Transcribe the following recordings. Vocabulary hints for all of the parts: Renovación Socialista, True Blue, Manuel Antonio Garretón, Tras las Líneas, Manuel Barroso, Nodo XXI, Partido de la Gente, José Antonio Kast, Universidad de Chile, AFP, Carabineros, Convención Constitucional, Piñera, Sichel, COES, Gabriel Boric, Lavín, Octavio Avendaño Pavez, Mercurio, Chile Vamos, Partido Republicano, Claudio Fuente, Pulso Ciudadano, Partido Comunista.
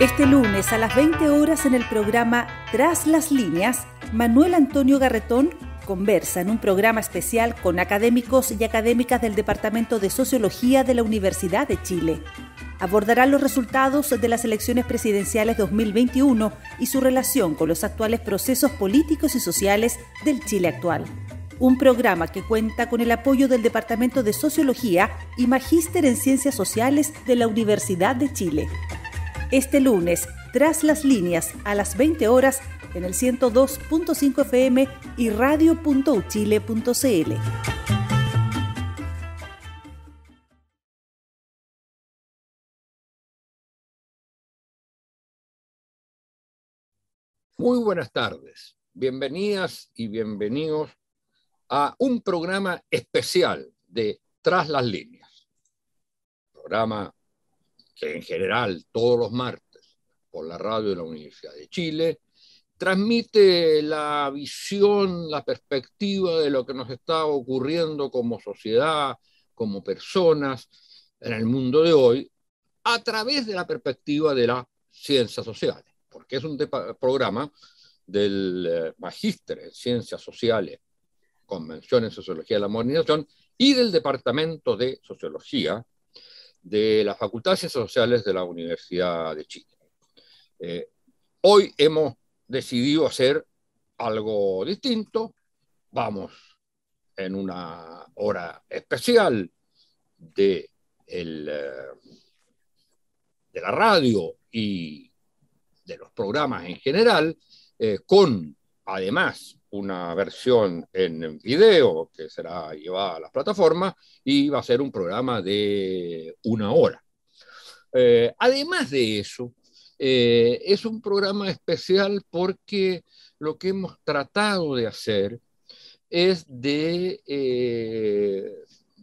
Este lunes a las 20 horas en el programa Tras las Líneas, Manuel Antonio Garretón conversa en un programa especial con académicos y académicas del Departamento de Sociología de la Universidad de Chile. Abordará los resultados de las elecciones presidenciales 2021 y su relación con los actuales procesos políticos y sociales del Chile actual. Un programa que cuenta con el apoyo del Departamento de Sociología y Magíster en Ciencias Sociales de la Universidad de Chile. Este lunes, Tras las Líneas, a las 20 horas, en el 102.5 FM y radio.uchile.cl. Muy buenas tardes, bienvenidas y bienvenidos a un programa especial de Tras las Líneas. Programa que en general todos los martes por la radio de la Universidad de Chile transmite la visión, la perspectiva de lo que nos está ocurriendo como sociedad, como personas en el mundo de hoy a través de la perspectiva de las ciencias sociales, porque es un programa del magíster en Ciencias Sociales, Convención en Sociología de la Modernización, y del Departamento de Sociología de la Facultad de Ciencias Sociales de la Universidad de Chile. Hoy hemos decidido hacer algo distinto. Vamos en una hora especial de la radio y de los programas en general, con además una versión en video que será llevada a las plataformas, y va a ser un programa de una hora. Además de eso, es un programa especial porque lo que hemos tratado de hacer es de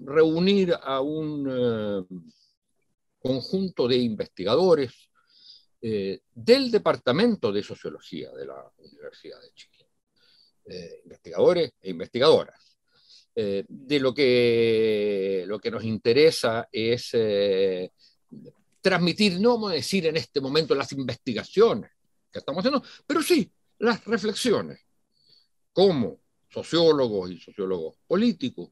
reunir a un conjunto de investigadores del Departamento de Sociología de la Universidad de Chile. Investigadores e investigadoras. De lo que nos interesa es transmitir, no vamos a decir en este momento las investigaciones que estamos haciendo, pero sí las reflexiones, como sociólogos y sociólogos políticos,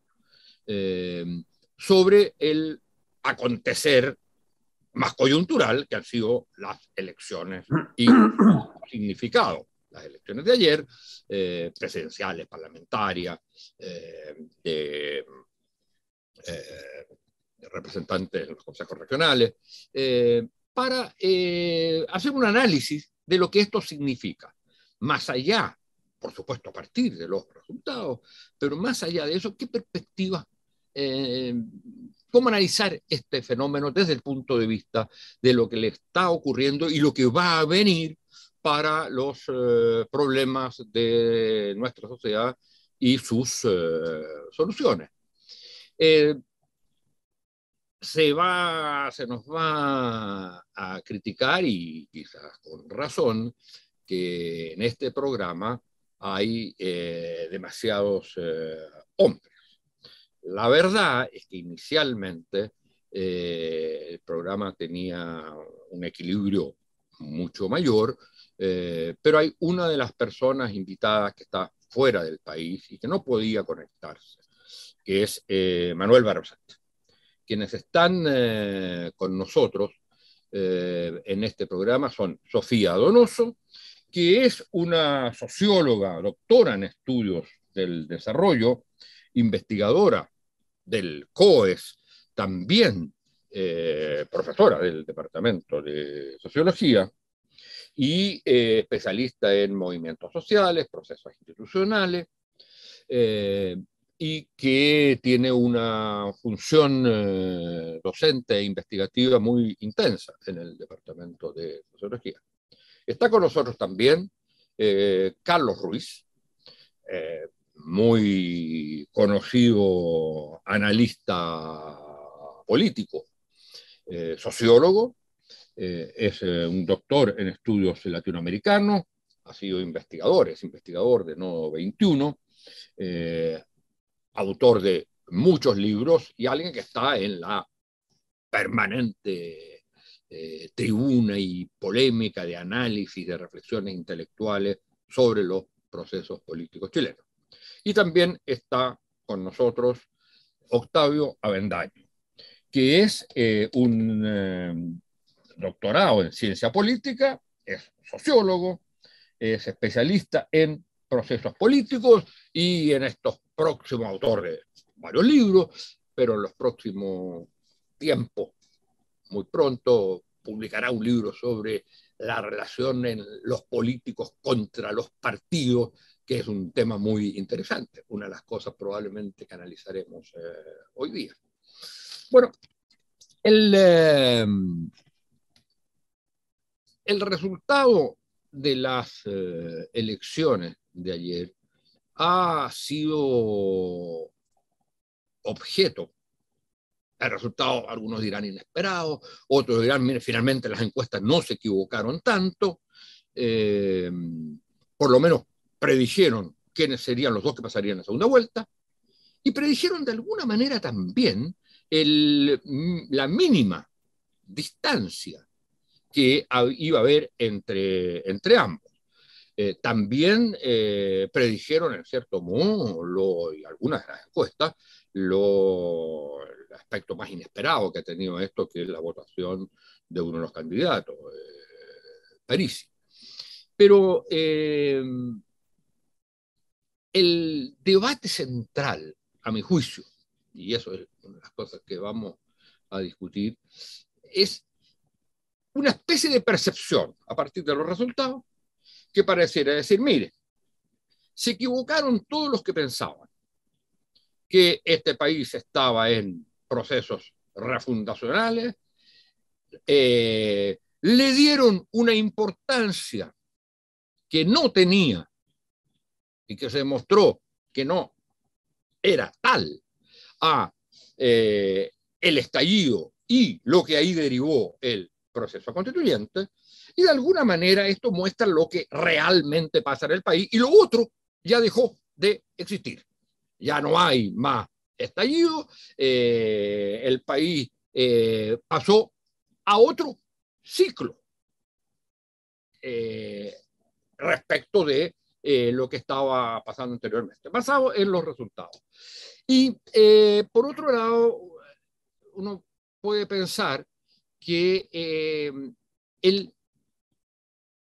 sobre el acontecer más coyuntural que han sido las elecciones y su significado. Las elecciones de ayer, presidenciales, parlamentarias, de representantes de los consejos regionales, para hacer un análisis de lo que esto significa. Más allá, por supuesto, a partir de los resultados, pero más allá de eso, ¿qué perspectiva? ¿Cómo analizar este fenómeno desde el punto de vista de lo que le está ocurriendo y lo que va a venir para los problemas de nuestra sociedad y sus soluciones? Se nos va a criticar, y quizás con razón, que en este programa hay demasiados hombres. La verdad es que inicialmente el programa tenía un equilibrio mucho mayor, pero hay una de las personas invitadas que está fuera del país y que no podía conectarse, que es Manuel Barroso. Quienes están con nosotros en este programa son Sofía Donoso, que es una socióloga, doctora en estudios del desarrollo, investigadora del COES, también profesora del Departamento de Sociología, y especialista en movimientos sociales, procesos institucionales, y que tiene una función docente e investigativa muy intensa en el Departamento de Sociología. Está con nosotros también Carlos Ruiz, muy conocido analista político, sociólogo. Es un doctor en estudios latinoamericanos, ha sido investigador de Nodo XXI, autor de muchos libros, y alguien que está en la permanente tribuna y polémica de análisis, de reflexiones intelectuales sobre los procesos políticos chilenos. Y también está con nosotros Octavio Avendaño, que es un doctorado en ciencia política, es sociólogo, es especialista en procesos políticos y en estos próximos autores varios libros, pero en los próximos tiempos, muy pronto, publicará un libro sobre la relación en los políticos contra los partidos, que es un tema muy interesante, una de las cosas probablemente que analizaremos hoy día. Bueno, el resultado de las elecciones de ayer ha sido objeto, el resultado algunos dirán inesperado, otros dirán, mire, finalmente las encuestas no se equivocaron tanto, por lo menos predijeron quiénes serían los dos que pasarían la segunda vuelta, y predijeron de alguna manera también la mínima distancia que iba a haber entre ambos. También predijeron, en cierto modo, algunas de las encuestas, el aspecto más inesperado que ha tenido esto, que es la votación de uno de los candidatos, Parisi. Pero el debate central, a mi juicio, y eso es una de las cosas que vamos a discutir, es una especie de percepción a partir de los resultados que pareciera decir, mire, se equivocaron todos los que pensaban que este país estaba en procesos refundacionales, le dieron una importancia que no tenía y que se demostró que no era tal a el estallido y lo que ahí derivó el proceso constituyente, y de alguna manera esto muestra lo que realmente pasa en el país, y lo otro ya dejó de existir. Ya no hay más estallido, el país pasó a otro ciclo respecto de lo que estaba pasando anteriormente, basado en los resultados. Y por otro lado, uno puede pensar que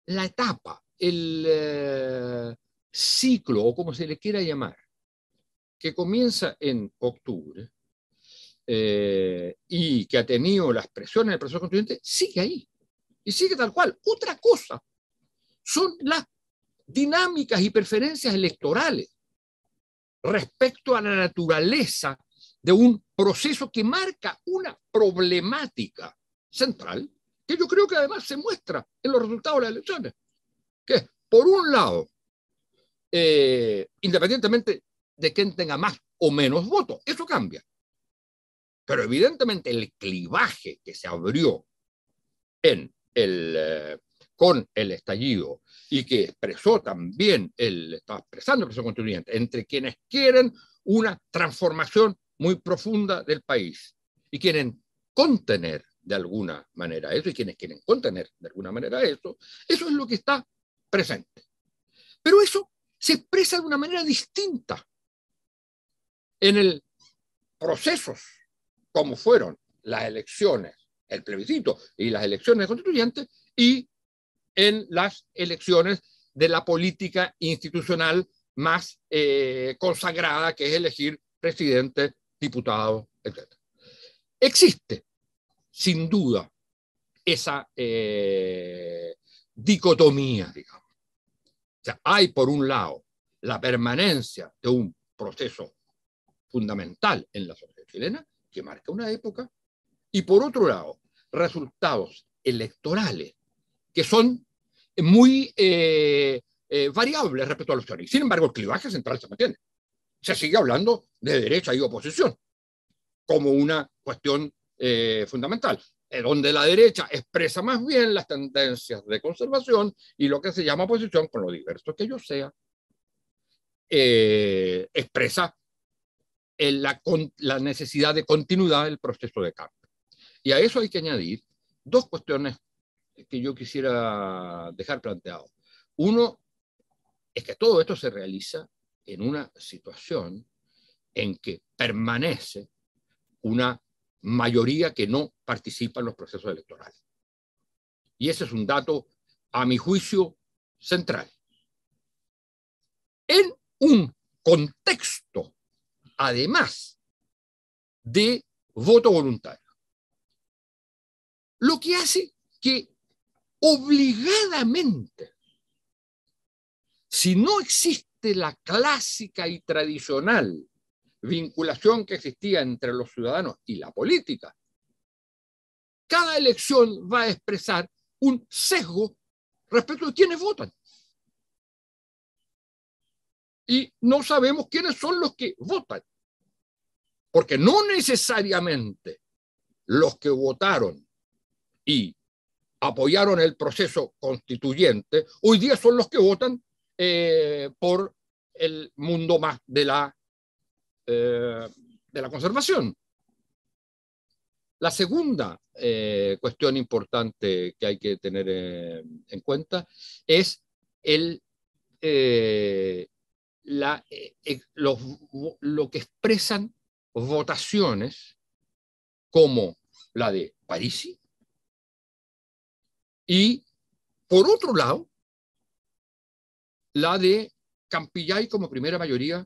la etapa, el ciclo, o como se le quiera llamar, que comienza en octubre y que ha tenido las presiones del proceso constituyente, sigue ahí, y sigue tal cual. Otra cosa son las dinámicas y preferencias electorales respecto a la naturaleza de un proceso que marca una problemática central, que yo creo que además se muestra en los resultados de las elecciones, que es, por un lado, independientemente de quién tenga más o menos votos, eso cambia. Pero evidentemente el clivaje que se abrió con el estallido y que expresó también, estaba expresando el proceso constituyente, entre quienes quieren una transformación muy profunda del país y quieren contener de alguna manera eso, y quienes quieren contener de alguna manera eso, eso es lo que está presente. Pero eso se expresa de una manera distinta en procesos como fueron las elecciones, el plebiscito y las elecciones constituyentes, y en las elecciones de la política institucional más consagrada, que es elegir presidente, diputado, etc. Existe, sin duda, esa dicotomía, digamos. O sea, hay por un lado la permanencia de un proceso fundamental en la sociedad chilena, que marca una época, y por otro lado, resultados electorales que son muy variables respecto a las elecciones. Sin embargo, el clivaje central se mantiene. Se sigue hablando de derecha y oposición como una cuestión fundamental, donde la derecha expresa más bien las tendencias de conservación y lo que se llama oposición, con lo diverso que ello sea, expresa la necesidad de continuidad del proceso de cambio. Y a eso hay que añadir dos cuestiones que yo quisiera dejar planteado. Uno, es que todo esto se realiza en una situación en que permanece una mayoría que no participa en los procesos electorales. Y ese es un dato, a mi juicio, central. En un contexto, además, de voto voluntario. Lo que hace que obligadamente, si no existe la clásica y tradicional vinculación que existía entre los ciudadanos y la política, cada elección va a expresar un sesgo respecto de quienes votan. Y no sabemos quiénes son los que votan, porque no necesariamente los que votaron y apoyaron el proceso constituyente hoy día son los que votan por el mundo más de la conservación. La segunda cuestión importante que hay que tener en cuenta es lo que expresan votaciones como la de Parisi y, por otro lado, la de Campillay como primera mayoría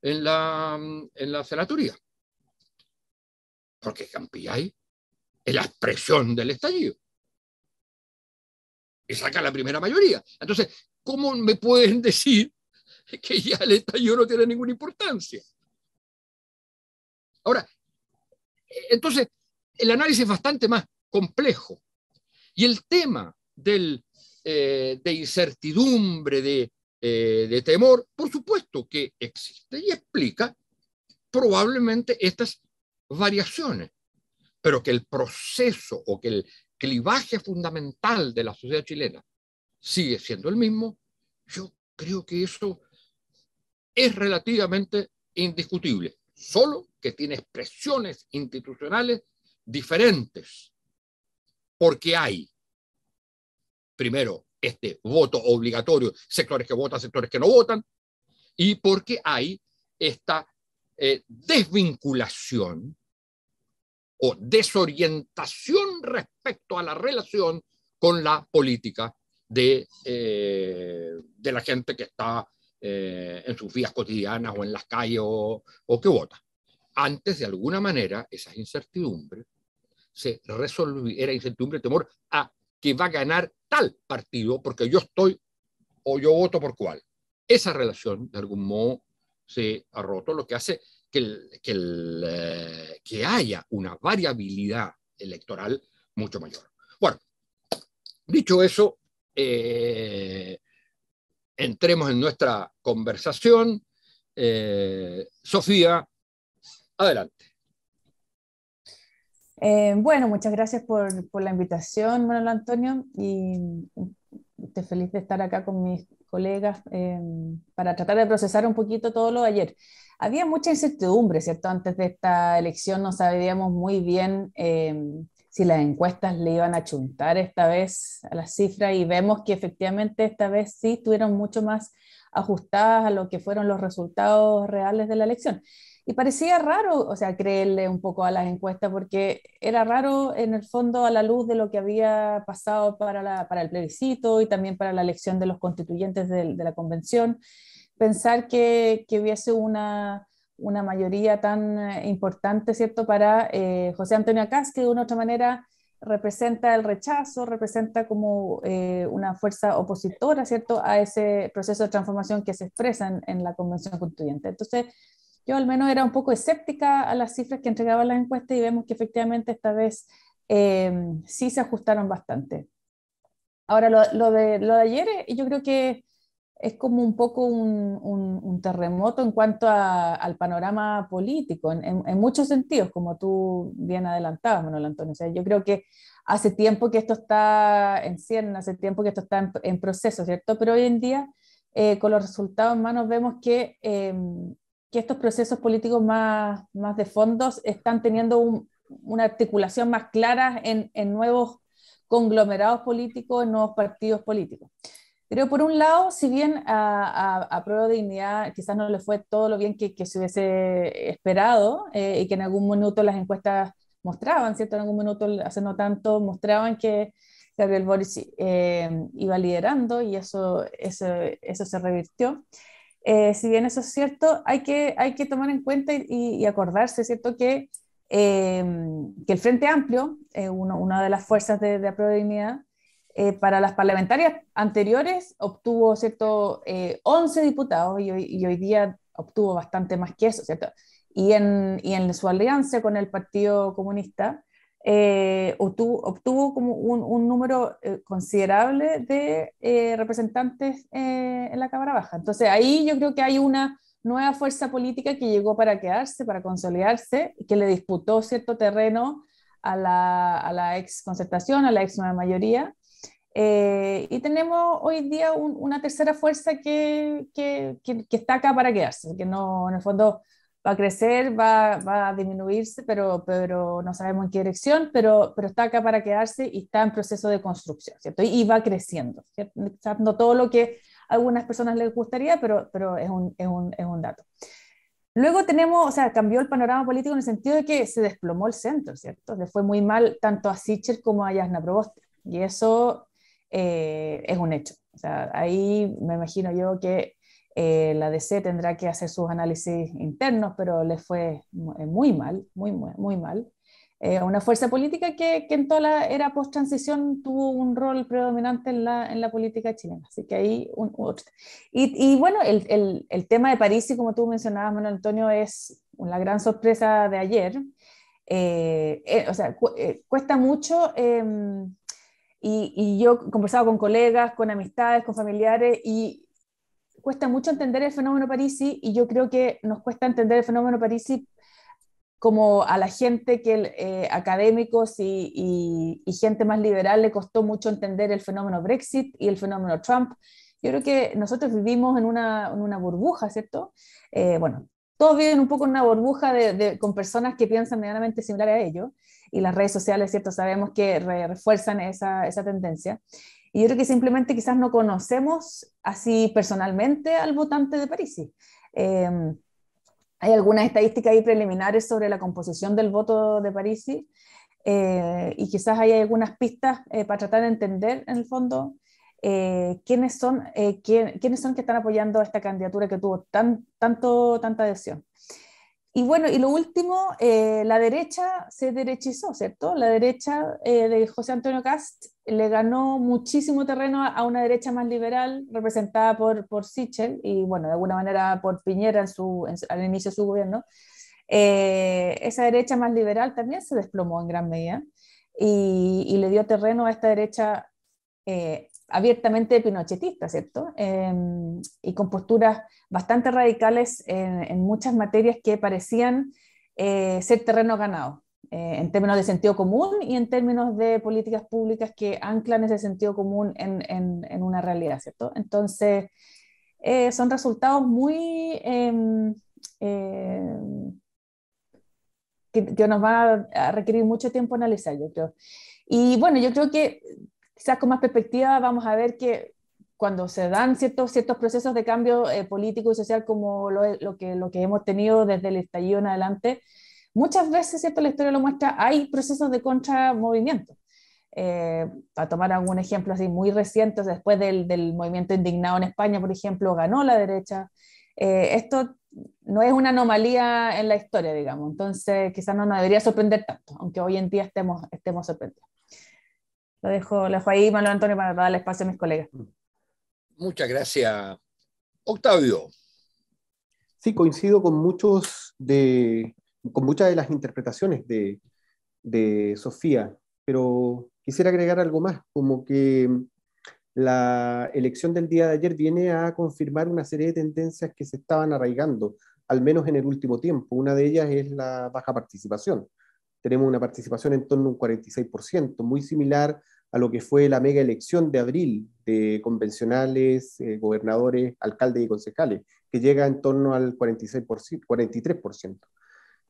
en la senatoría. Porque Campillay es la expresión del estallido. Y saca la primera mayoría. Entonces, ¿cómo me pueden decir que ya el estallido no tiene ninguna importancia? Ahora, entonces, el análisis es bastante más complejo. Y el tema de incertidumbre, de temor, por supuesto que existe y explica probablemente estas variaciones, pero que el proceso o que el clivaje fundamental de la sociedad chilena sigue siendo el mismo, yo creo que eso es relativamente indiscutible, solo que tiene expresiones institucionales diferentes, porque hay, primero, este voto obligatorio, sectores que votan, sectores que no votan, y porque hay esta desvinculación o desorientación respecto a la relación con la política de la gente que está en sus vías cotidianas o en las calles o que vota. Antes, de alguna manera, esas incertidumbres se resolvieron, era incertidumbre, temor a que va a ganar tal partido porque yo estoy o yo voto por cuál. Esa relación, de algún modo, se ha roto, lo que hace que haya una variabilidad electoral mucho mayor. Bueno, dicho eso, entremos en nuestra conversación. Sofía, adelante. Bueno, muchas gracias por la invitación, Manuel Antonio, y estoy feliz de estar acá con mis colegas para tratar de procesar un poquito todo lo de ayer. Había mucha incertidumbre, ¿cierto? Antes de esta elección no sabíamos muy bien si las encuestas le iban a chuntar esta vez a las cifras, y vemos que efectivamente esta vez sí estuvieron mucho más ajustadas a lo que fueron los resultados reales de la elección. Y parecía raro, o sea, creerle un poco a las encuestas, porque era raro en el fondo a la luz de lo que había pasado para el plebiscito y también para la elección de los constituyentes de la convención, pensar que hubiese una mayoría tan importante, ¿cierto?, para José Antonio Kast, que de una u otra manera representa el rechazo, representa como una fuerza opositora, ¿cierto?, a ese proceso de transformación que se expresa en la convención constituyente. Entonces, yo al menos era un poco escéptica a las cifras que entregaban las encuestas y vemos que efectivamente esta vez sí se ajustaron bastante. Ahora, lo de ayer yo creo que es como un poco un terremoto en cuanto al panorama político, en muchos sentidos, como tú bien adelantabas, Manuel Antonio. O sea, yo creo que hace tiempo que esto está en ciernes, hace tiempo que esto está en proceso, ¿cierto? Pero hoy en día, con los resultados en manos, vemos que estos procesos políticos más de fondos están teniendo una articulación más clara en nuevos conglomerados políticos, en nuevos partidos políticos. Pero por un lado, si bien a Prueba de Dignidad quizás no le fue todo lo bien que se hubiese esperado, y que en algún minuto las encuestas mostraban, ¿cierto? En algún minuto, hace no tanto, mostraban que Gabriel Boric iba liderando, y eso se revirtió. Si bien eso es cierto, hay que tomar en cuenta y acordarse, ¿cierto?, que el Frente Amplio, una de las fuerzas de Apruebo Dignidad, para las parlamentarias anteriores obtuvo, ¿cierto?, 11 diputados, y hoy día obtuvo bastante más que eso, ¿cierto? Y en su alianza con el Partido Comunista obtuvo como un número considerable de representantes en la Cámara Baja. Entonces ahí yo creo que hay una nueva fuerza política que llegó para quedarse, para consolidarse, que le disputó cierto terreno a la ex Concertación, a la ex Nueva Mayoría. Y tenemos hoy día una tercera fuerza que está acá para quedarse, que no, en el fondo va a crecer, va a disminuirse, pero no sabemos en qué dirección, pero está acá para quedarse y está en proceso de construcción, ¿cierto? Y va creciendo, ¿cierto? No todo lo que a algunas personas les gustaría, pero es un dato. Luego tenemos, o sea, cambió el panorama político en el sentido de que se desplomó el centro, ¿cierto? Le fue muy mal tanto a Sichel como a Yasna Provoste, y eso... es un hecho. O sea, ahí me imagino yo que la DC tendrá que hacer sus análisis internos, pero les fue muy mal, muy mal. Una fuerza política que en toda la era post-transición tuvo un rol predominante en la política chilena. Así que ahí y bueno, el tema de París, y como tú mencionabas, Manuel Antonio, es la gran sorpresa de ayer. O sea, cuesta mucho... Y yo he conversado con colegas, con amistades, con familiares, y cuesta mucho entender el fenómeno Parisi, y yo creo que nos cuesta entender el fenómeno Parisi como a la gente que académicos y gente más liberal le costó mucho entender el fenómeno Brexit y el fenómeno Trump. Yo creo que nosotros vivimos en una burbuja, ¿cierto? Bueno, todos viven un poco en una burbuja con personas que piensan medianamente similar a ellos, y las redes sociales, ¿cierto?, sabemos que refuerzan esa tendencia. Y yo creo que simplemente quizás no conocemos así personalmente al votante de Parisi. Hay algunas estadísticas ahí preliminares sobre la composición del voto de Parisi, y quizás hay algunas pistas para tratar de entender, en el fondo, quiénes son que están apoyando a esta candidatura que tuvo tanta adhesión. Y bueno, y lo último, la derecha se derechizó, ¿cierto? La derecha de José Antonio Kast le ganó muchísimo terreno a una derecha más liberal, representada por Sichel, y bueno, de alguna manera por Piñera al inicio de su gobierno. Esa derecha más liberal también se desplomó en gran medida, y le dio terreno a esta derecha abiertamente pinochetista, ¿cierto? Y con posturas bastante radicales en muchas materias que parecían ser terreno ganado, en términos de sentido común y en términos de políticas públicas que anclan ese sentido común en una realidad, ¿cierto? Entonces, son resultados muy... que nos va a requerir mucho tiempo analizar, yo creo. Y bueno, yo creo que quizás con más perspectiva vamos a ver que cuando se dan ciertos procesos de cambio político y social como lo que hemos tenido desde el estallido en adelante, muchas veces, ¿cierto?, la historia lo muestra, hay procesos de contramovimiento. Para tomar algún ejemplo así muy reciente, después del movimiento indignado en España, por ejemplo, ganó la derecha. Esto no es una anomalía en la historia, digamos, entonces quizás no nos debería sorprender tanto, aunque hoy en día estemos sorprendidos. Lo dejo ahí, Manuel Antonio, para darle espacio a mis colegas. Muchas gracias, Octavio. Sí, coincido con muchas de las interpretaciones de Sofía, pero quisiera agregar algo más, como que la elección del día de ayer viene a confirmar una serie de tendencias que se estaban arraigando, al menos en el último tiempo. Una de ellas es la baja participación. Tenemos una participación en torno a un 46%, muy similar a lo que fue la mega elección de abril de convencionales, gobernadores, alcaldes y concejales, que llega en torno al 43%.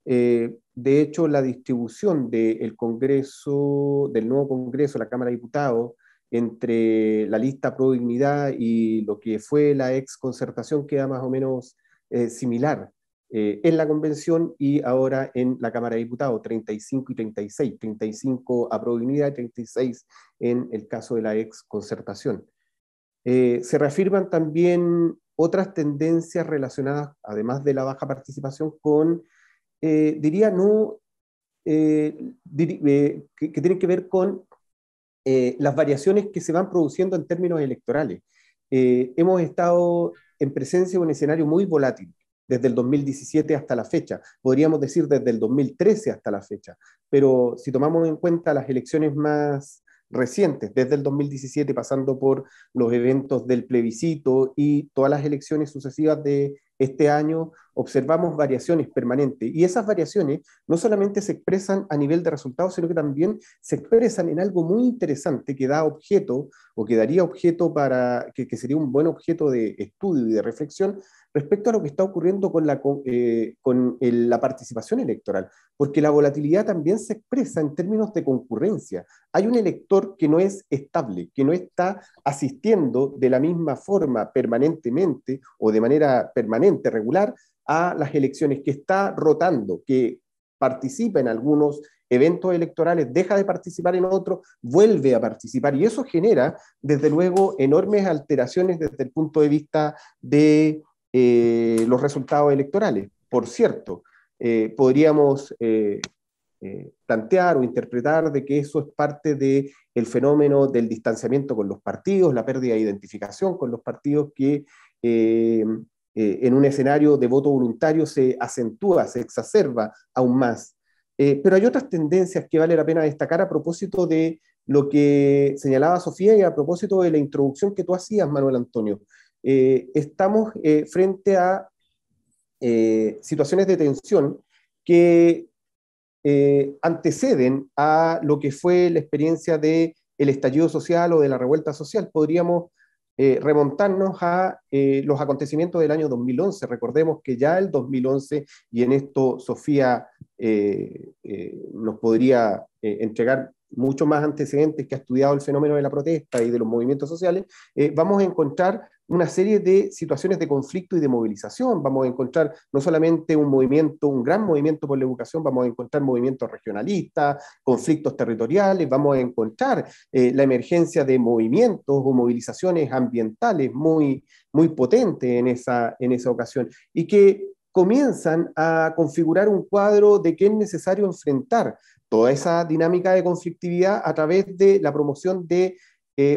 De hecho, la distribución del Congreso, del nuevo Congreso, la Cámara de Diputados, entre la lista Pro Dignidad y lo que fue la ex Concertación queda más o menos similar en la Convención y ahora en la Cámara de Diputados, 35 y 36, 35 a Pro Dignidad y 36 en el caso de la ex Concertación. Se reafirman también otras tendencias relacionadas, además de la baja participación, con, que tienen que ver con las variaciones que se van produciendo en términos electorales. Hemos estado en presencia de un escenario muy volátil desde el 2017 hasta la fecha, podríamos decir desde el 2013 hasta la fecha, pero si tomamos en cuenta las elecciones más recientes, desde el 2017 pasando por los eventos del plebiscito y todas las elecciones sucesivas de este año, observamos variaciones permanentes, y esas variaciones no solamente se expresan a nivel de resultados, sino que también se expresan en algo muy interesante que da objeto, o que daría objeto para, que sería un buen objeto de estudio y de reflexión, respecto a lo que está ocurriendo con la participación electoral, porque la volatilidad también se expresa en términos de concurrencia. Hay un elector que no es estable, que no está asistiendo de la misma forma permanentemente o de manera permanente, regular, a las elecciones, que está rotando, que participa en algunos eventos electorales, deja de participar en otros, vuelve a participar, y eso genera, desde luego, enormes alteraciones desde el punto de vista de los resultados electorales. Por cierto, podríamos plantear o interpretar de que eso es parte del fenómeno del distanciamiento con los partidos, la pérdida de identificación con los partidos que en un escenario de voto voluntario se acentúa, se exacerba aún más. Pero hay otras tendencias que vale la pena destacar a propósito de lo que señalaba Sofía y a propósito de la introducción que tú hacías, Manuel Antonio. Estamos frente a situaciones de tensión que anteceden a lo que fue la experiencia del estallido social o de la revuelta social. Podríamos remontarnos a los acontecimientos del año 2011. Recordemos que ya el 2011, y en esto Sofía nos podría entregar mucho más antecedentes, que ha estudiado el fenómeno de la protesta y de los movimientos sociales, vamos a encontrar una serie de situaciones de conflicto y de movilización. Vamos a encontrar no solamente un movimiento, un gran movimiento por la educación, vamos a encontrar movimientos regionalistas, conflictos territoriales, vamos a encontrar la emergencia de movimientos o movilizaciones ambientales muy, muy potentes en esa ocasión, y que comienzan a configurar un cuadro de que es necesario enfrentar toda esa dinámica de conflictividad a través de la promoción de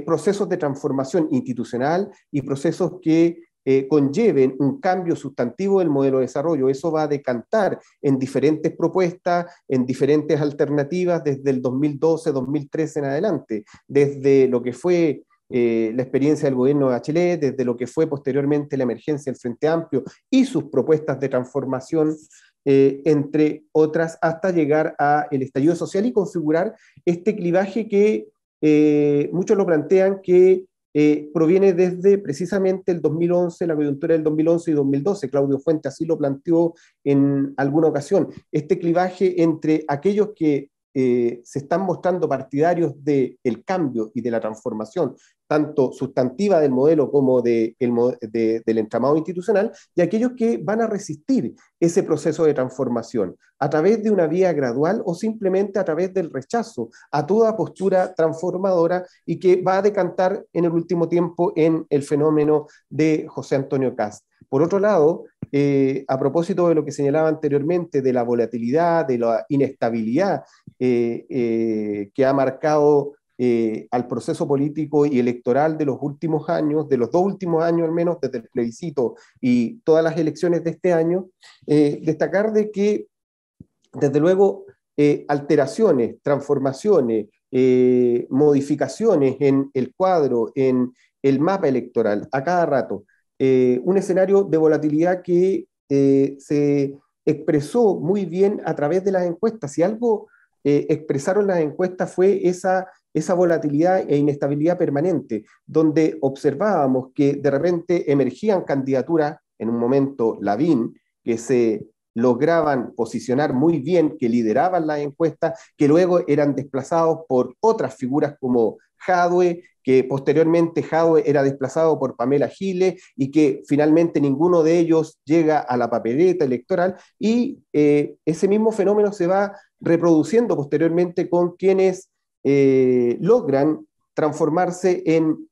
procesos de transformación institucional y procesos que conlleven un cambio sustantivo del modelo de desarrollo. Eso va a decantar en diferentes propuestas, en diferentes alternativas desde el 2012, 2013 en adelante, desde lo que fue la experiencia del gobierno de Bachelet, desde lo que fue posteriormente la emergencia del Frente Amplio y sus propuestas de transformación, entre otras, hasta llegar al estallido social y configurar este clivaje que muchos lo plantean que proviene desde precisamente el 2011, la coyuntura del 2011 y 2012, Claudio Fuente así lo planteó en alguna ocasión, este clivaje entre aquellos que se están mostrando partidarios del cambio y de la transformación, tanto sustantiva del modelo como del entramado institucional, y aquellos que van a resistir ese proceso de transformación a través de una vía gradual o simplemente a través del rechazo a toda postura transformadora, y que va a decantar en el último tiempo en el fenómeno de José Antonio Kast. Por otro lado, a propósito de lo que señalaba anteriormente, de la volatilidad, de la inestabilidad que ha marcado al proceso político y electoral de los últimos años, de los dos últimos años al menos, desde el plebiscito y todas las elecciones de este año, destacar de que, desde luego, alteraciones, transformaciones, modificaciones en el cuadro, en el mapa electoral, a cada rato. Un escenario de volatilidad que se expresó muy bien a través de las encuestas. Si algo expresaron las encuestas fue esa volatilidad e inestabilidad permanente, donde observábamos que de repente emergían candidaturas, en un momento Lavín, que se lograban posicionar muy bien, que lideraban las encuestas, que luego eran desplazados por otras figuras como Jadue, que posteriormente Jadue era desplazado por Pamela Gile, y que finalmente ninguno de ellos llega a la papeleta electoral, y ese mismo fenómeno se va reproduciendo posteriormente con quienes logran transformarse en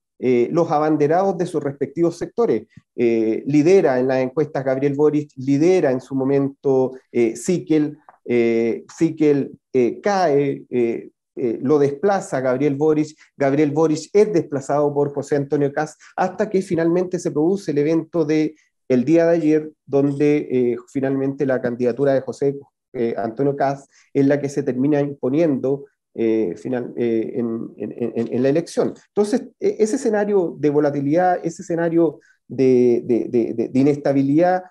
los abanderados de sus respectivos sectores. Lidera en las encuestas Gabriel Boric, lidera en su momento Sikel, cae, lo desplaza Gabriel Boric es desplazado por José Antonio Kast, hasta que finalmente se produce el evento del día de ayer, donde finalmente la candidatura de José Antonio Kast es la que se termina imponiendo en la elección. Entonces, ese escenario de volatilidad, ese escenario de inestabilidad,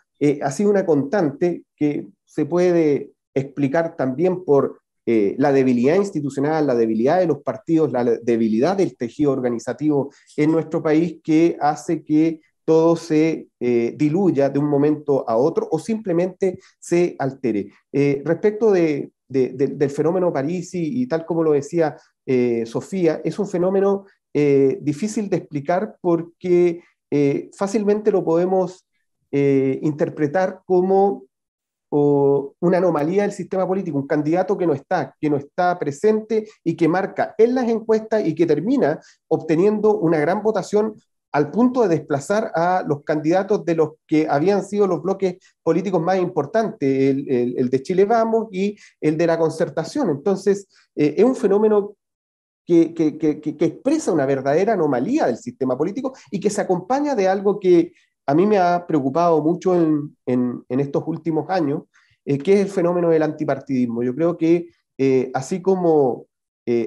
ha sido una constante que se puede explicar también por la debilidad institucional, la debilidad de los partidos, la debilidad del tejido organizativo en nuestro país, que hace que todo se diluya de un momento a otro o simplemente se altere. Respecto del fenómeno Parisi, y tal como lo decía Sofía, es un fenómeno difícil de explicar, porque fácilmente lo podemos interpretar como una anomalía del sistema político, un candidato que no está presente y que marca en las encuestas y que termina obteniendo una gran votación, al punto de desplazar a los candidatos de los que habían sido los bloques políticos más importantes, el de Chile Vamos y el de la Concertación. Entonces, es un fenómeno que expresa una verdadera anomalía del sistema político, y que se acompaña de algo que a mí me ha preocupado mucho en estos últimos años, que es el fenómeno del antipartidismo. Yo creo que así como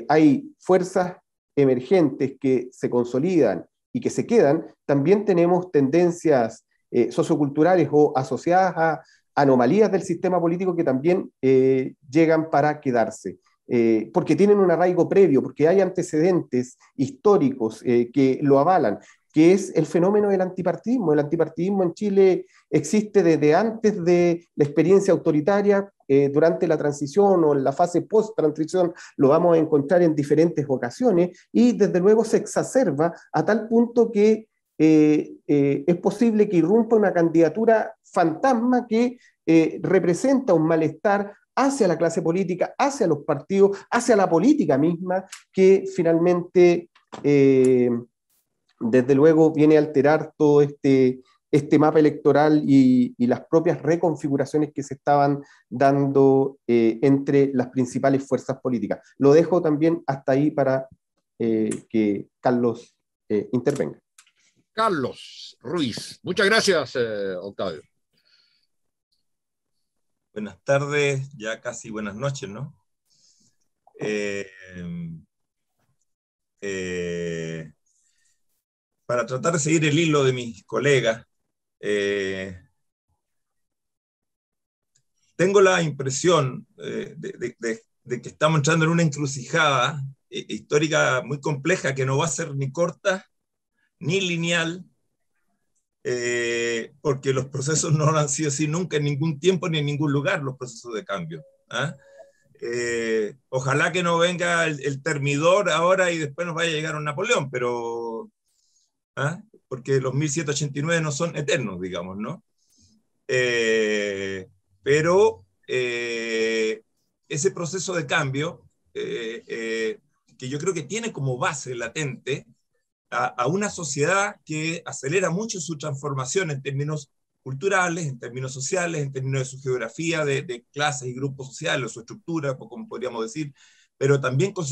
hay fuerzas emergentes que se consolidan y que se quedan, también tenemos tendencias socioculturales o asociadas a anomalías del sistema político que también llegan para quedarse, porque tienen un arraigo previo, porque hay antecedentes históricos que lo avalan, que es el fenómeno del antipartidismo. El antipartidismo en Chile existe desde antes de la experiencia autoritaria. Durante la transición o en la fase post-transición lo vamos a encontrar en diferentes ocasiones, y desde luego se exacerba a tal punto que es posible que irrumpa una candidatura fantasma que representa un malestar hacia la clase política, hacia los partidos, hacia la política misma, que finalmente desde luego viene a alterar todo este mapa electoral y las propias reconfiguraciones que se estaban dando entre las principales fuerzas políticas. Lo dejo también hasta ahí para que Carlos intervenga. Carlos Ruiz. Muchas gracias, Octavio. Buenas tardes, ya casi buenas noches, ¿no? Para tratar de seguir el hilo de mis colegas, tengo la impresión de que estamos entrando en una encrucijada histórica muy compleja, que no va a ser ni corta ni lineal, porque los procesos no han sido así nunca, en ningún tiempo ni en ningún lugar, los procesos de cambio. Ojalá que no venga el termidor ahora y después nos vaya a llegar un Napoleón, pero... porque los 1789 no son eternos, digamos, ¿no? Pero ese proceso de cambio, que yo creo que tiene como base latente a una sociedad que acelera mucho su transformación en términos culturales, en términos sociales, en términos de su geografía, de clases y grupos sociales, su estructura, como podríamos decir, pero también con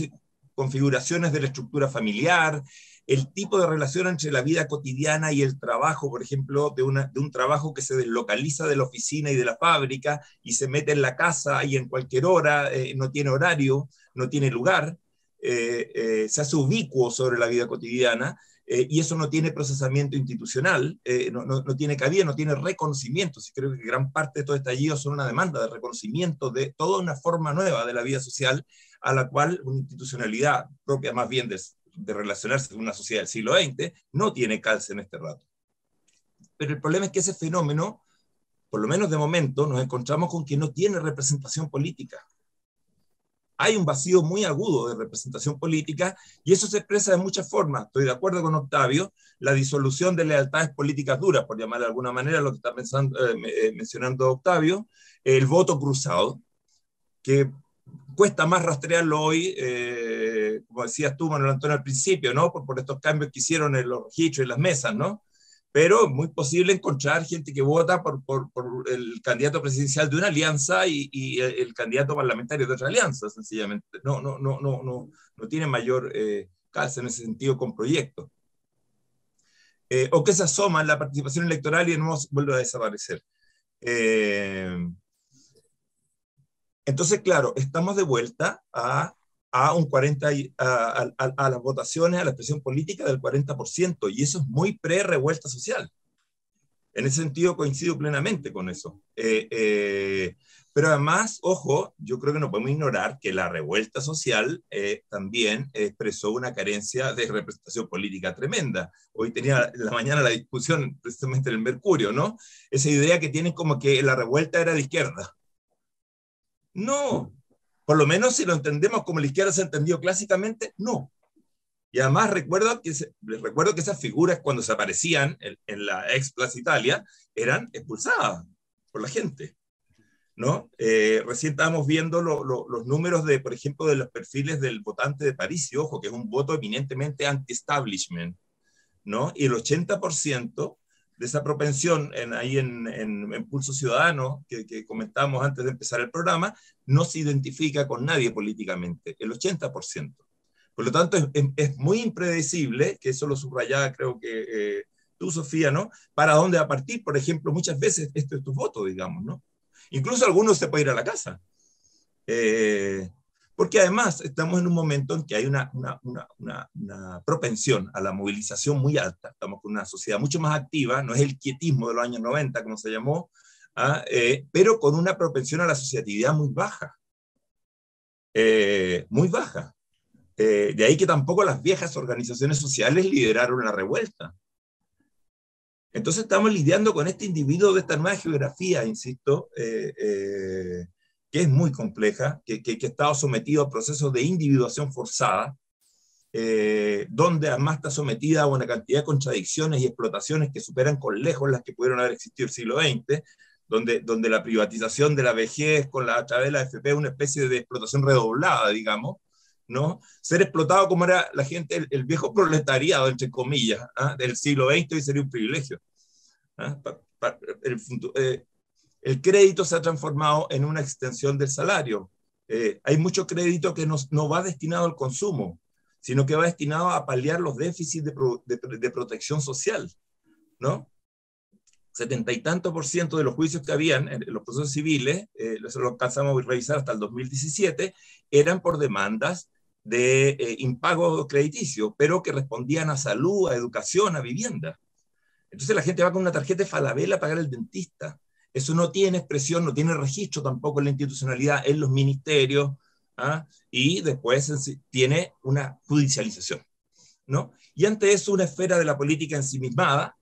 configuraciones de la estructura familiar, el tipo de relación entre la vida cotidiana y el trabajo, por ejemplo, de un trabajo que se deslocaliza de la oficina y de la fábrica y se mete en la casa y en cualquier hora, no tiene horario, no tiene lugar, se hace ubicuo sobre la vida cotidiana, y eso no tiene procesamiento institucional, no tiene cabida, no tiene reconocimiento. Sí, creo que gran parte de todo este estallido son una demanda de reconocimiento de toda una forma nueva de la vida social, a la cual una institucionalidad propia más bien de relacionarse con una sociedad del siglo XX, no tiene calce en este rato. Pero el problema es que ese fenómeno por lo menos de momento, nos encontramos con que no tiene representación política. Hay un vacío muy agudo de representación política y eso se expresa de muchas formas. Estoy de acuerdo con Octavio, la disolución de lealtades políticas duras, por llamar de alguna manera lo que está mencionando Octavio, el voto cruzado, que cuesta más rastrearlo hoy, como decías tú, Manuel Antonio, al principio, ¿no? Por estos cambios que hicieron en los registros y las mesas, ¿no? Pero es muy posible encontrar gente que vota por el candidato presidencial de una alianza y el candidato parlamentario de otra alianza, sencillamente. No tiene mayor calce en ese sentido con proyectos. O que se asoma en la participación electoral y de nuevo vuelve a desaparecer. Entonces, claro, estamos de vuelta a las votaciones, a la expresión política del 40%, y eso es muy pre-revuelta social. En ese sentido coincido plenamente con eso. Pero además, ojo, yo creo que no podemos ignorar que la revuelta social también expresó una carencia de representación política tremenda. Hoy tenía en la mañana la discusión precisamente en el Mercurio, ¿no? Esa idea que tienen como que la revuelta era de izquierda. No. Por lo menos si lo entendemos como la izquierda se entendió clásicamente, no. Y además recuerdo que esas figuras cuando se aparecían en la ex Plaza Italia eran expulsadas por la gente, ¿no? Recién estábamos viendo los números de, por ejemplo, de los perfiles del votante de París, y ojo, que es un voto eminentemente anti-establishment, ¿no? Y el 80% de esa propensión ahí en Pulso Ciudadano, que comentamos antes de empezar el programa, no se identifica con nadie políticamente, el 80%. Por lo tanto, es muy impredecible, que eso lo subrayaba creo que tú, Sofía, ¿no? Para dónde va a partir, por ejemplo, muchas veces esto es tu voto, digamos, ¿no? Incluso algunos se puede ir a la casa. Porque además estamos en un momento en que hay una propensión a la movilización muy alta. Estamos con una sociedad mucho más activa, no es el quietismo de los años 90, como se llamó, pero con una propensión a la asociatividad muy baja. De ahí que tampoco las viejas organizaciones sociales lideraron la revuelta. Entonces estamos lidiando con este individuo de esta nueva geografía, insisto, que es muy compleja, que ha estado sometido a procesos de individuación forzada, donde además está sometida a una cantidad de contradicciones y explotaciones que superan con lejos las que pudieron haber existido en el siglo XX, donde la privatización de la vejez a través de la AFP es una especie de explotación redoblada, digamos, ¿no? Ser explotado como era la gente, el viejo proletariado, entre comillas, ¿ah? Del siglo XX hoy sería un privilegio. ¿Ah? El crédito se ha transformado en una extensión del salario. Hay mucho crédito que no va destinado al consumo, sino que va destinado a paliar los déficits de protección social, ¿no? 70 y tantos % de los juicios que habían en los procesos civiles, eso lo alcanzamos a revisar hasta el 2017, eran por demandas de impago crediticio, pero que respondían a salud, a educación, a vivienda. Entonces la gente va con una tarjeta de Falabella a pagar el dentista. Eso no tiene expresión, no tiene registro tampoco en la institucionalidad, en los ministerios, ¿ah? Y después tiene una judicialización, ¿no? Y ante eso una esfera de la política ensimismada,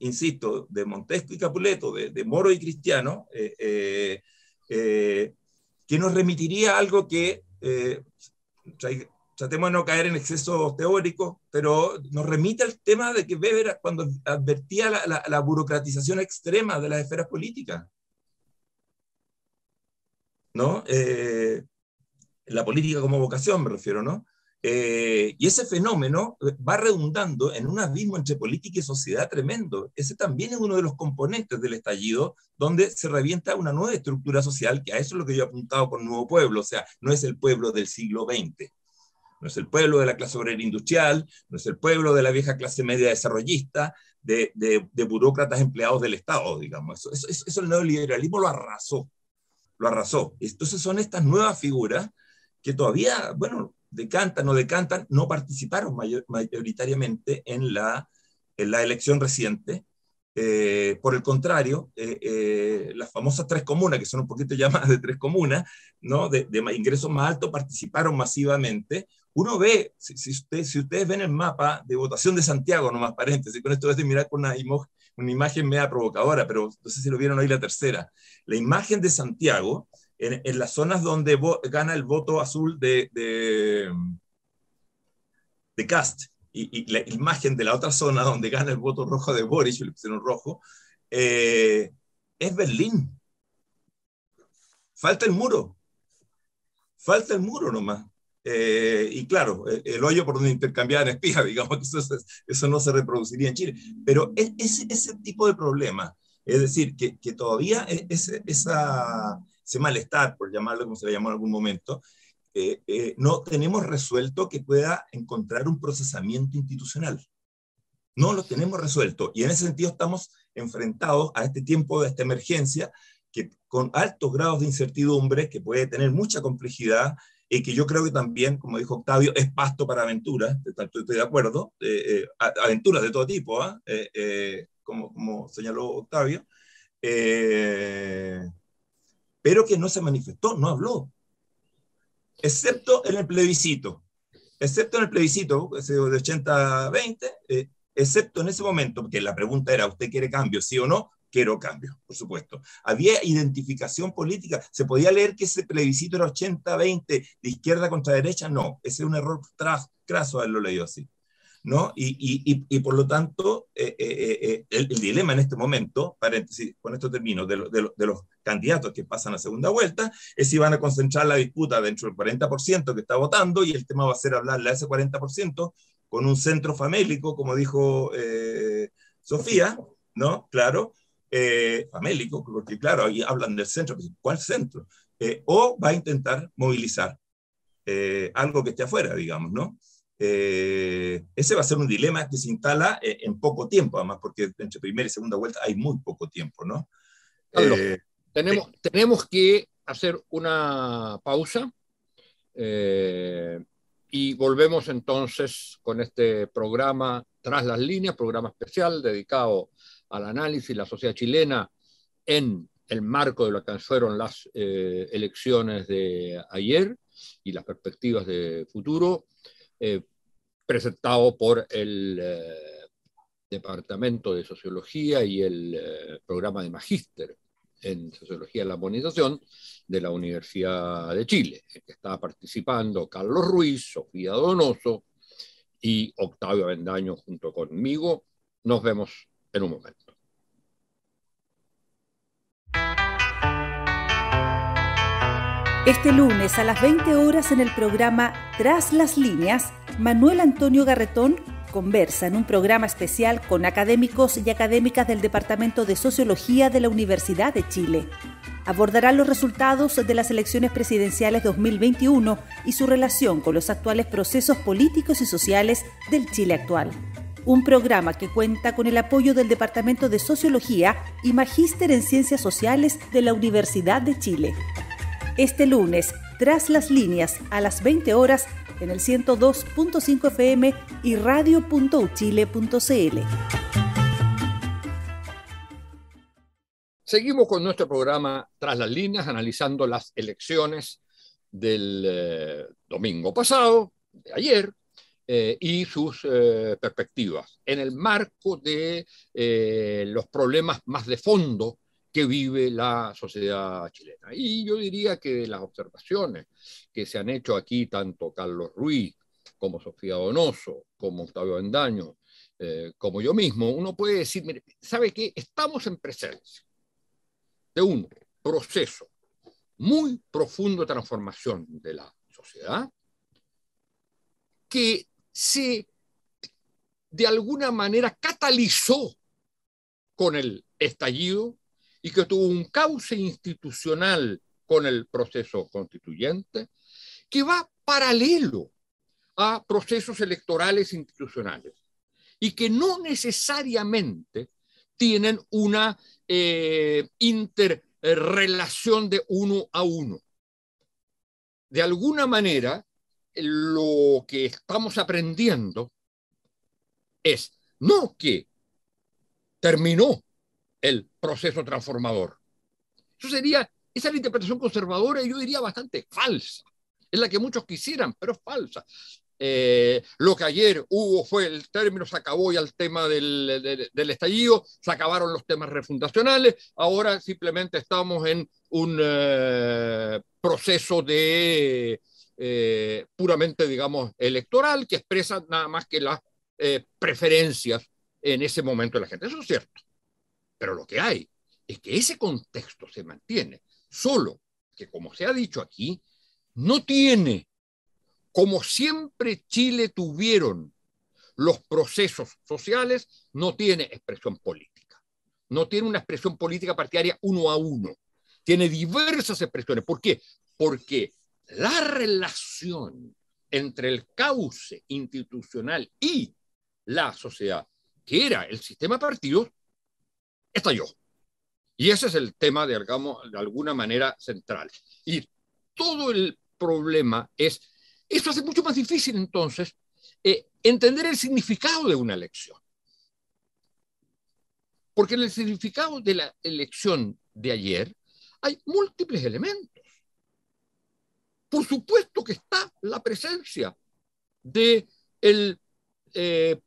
insisto, de Montesquieu y Capuleto, de Moro y Cristiano, que nos remitiría a algo que, tratemos de no caer en excesos teóricos, pero nos remite al tema de que Weber, cuando advertía la burocratización extrema de las esferas políticas, ¿no? La política como vocación, me refiero, ¿no? Y ese fenómeno va redundando en un abismo entre política y sociedad tremendo. Ese también es uno de los componentes del estallido, donde se revienta una nueva estructura social, que a eso es lo que yo he apuntado con Nuevo Pueblo, o sea, no es el pueblo del siglo XX. No es el pueblo de la clase obrera industrial, no es el pueblo de la vieja clase media desarrollista, de burócratas empleados del Estado, digamos. Eso el neoliberalismo lo arrasó, lo arrasó. Entonces son estas nuevas figuras que todavía, bueno, decantan o decantan, no participaron mayoritariamente en la elección reciente. Por el contrario, las famosas tres comunas, que son un poquito llamadas de tres comunas, ¿no? de ingresos más altos, participaron masivamente. Uno ve, si ustedes ven el mapa de votación de Santiago, nomás paréntesis, con esto voy a terminar con una, una imagen media provocadora, pero no sé si lo vieron hoy la tercera. La imagen de Santiago, en las zonas donde gana el voto azul de Kast, y la imagen de la otra zona donde gana el voto rojo de Boric, le pusieron rojo, es Berlín. Falta el muro nomás. Y claro, el hoyo por donde intercambiaban espías, digamos que eso no se reproduciría en Chile. Pero ese tipo de problema, es decir, que todavía ese malestar, por llamarlo como se le llamó en algún momento, no tenemos resuelto que pueda encontrar un procesamiento institucional. No lo tenemos resuelto. Y en ese sentido estamos enfrentados a este tiempo de esta emergencia, que con altos grados de incertidumbre, que puede tener mucha complejidad, y que yo creo que también, como dijo Octavio, es pasto para aventuras, de tanto estoy de acuerdo, aventuras de todo tipo, como señaló Octavio, pero que no se manifestó, no habló, excepto en el plebiscito, ese de 80-20, excepto en ese momento, porque la pregunta era, ¿usted quiere cambio, sí o no? Quiero cambio, por supuesto. Había identificación política. ¿Se podía leer que ese plebiscito era 80-20 de izquierda contra derecha? No, ese es un error craso haberlo leído así, ¿no? Y por lo tanto, el dilema en este momento, paréntesis, con esto termino, de los candidatos que pasan a segunda vuelta, es si van a concentrar la disputa dentro del 40% que está votando, y el tema va a ser hablarle a ese 40% con un centro famélico, como dijo Sofía, ¿no? Claro. Famélico, porque claro, ahí hablan del centro, pero ¿cuál centro? O va a intentar movilizar algo que esté afuera, digamos, ¿no? Ese va a ser un dilema que se instala en poco tiempo, además, porque entre primera y segunda vuelta hay muy poco tiempo, ¿no? Carlos, tenemos que hacer una pausa y volvemos entonces con este programa Tras las Líneas, programa especial dedicado al análisis de la sociedad chilena en el marco de lo que fueron las elecciones de ayer y las perspectivas de futuro, presentado por el Departamento de Sociología y el programa de Magíster en Sociología de la Modernización de la Universidad de Chile, en que está participando Carlos Ruiz, Sofía Donoso y Octavio Avendaño junto conmigo. Nos vemos en un momento. Este lunes a las 20 horas en el programa Tras las Líneas, Manuel Antonio Garretón conversa en un programa especial con académicos y académicas del Departamento de Sociología de la Universidad de Chile. Abordará los resultados de las elecciones presidenciales 2021 y su relación con los actuales procesos políticos y sociales del Chile actual. Un programa que cuenta con el apoyo del Departamento de Sociología y Magíster en Ciencias Sociales de la Universidad de Chile. Este lunes, Tras las Líneas, a las 20 horas, en el 102.5 FM y radio.uchile.cl. Seguimos con nuestro programa Tras las Líneas, analizando las elecciones del domingo pasado, de ayer, y sus perspectivas, en el marco de los problemas más de fondo que vive la sociedad chilena. Y yo diría que de las observaciones que se han hecho aquí, tanto Carlos Ruiz, como Sofía Donoso, como Octavio Avendaño, como yo mismo, uno puede decir, mire, ¿sabe qué? Estamos en presencia de un proceso muy profundo de transformación de la sociedad, que se, de alguna manera, catalizó con el estallido y que tuvo un cauce institucional con el proceso constituyente, que va paralelo a procesos electorales institucionales y que no necesariamente tienen una interrelación de uno a uno. De alguna manera, lo que estamos aprendiendo es no que terminó el proceso transformador. Eso sería, esa es la interpretación conservadora, yo diría bastante falsa. Es la que muchos quisieran, pero es falsa. Lo que ayer hubo fue el término, se acabó ya el tema del estallido, se acabaron los temas refundacionales, ahora simplemente estamos en un proceso de puramente, digamos, electoral, que expresa nada más que las preferencias en ese momento de la gente. Eso es cierto, pero lo que hay es que ese contexto se mantiene, solo que, como se ha dicho aquí, no tiene, como siempre Chile tuvieron los procesos sociales, no tiene expresión política. No tiene una expresión política partidaria uno a uno. Tiene diversas expresiones. ¿Por qué? Porque la relación entre el cauce institucional y la sociedad, que era el sistema de partidos, estalló. Y ese es el tema, digamos, de alguna manera central. Y todo el problema es... Esto hace mucho más difícil, entonces, entender el significado de una elección. Porque en el significado de la elección de ayer hay múltiples elementos. Por supuesto que está la presencia del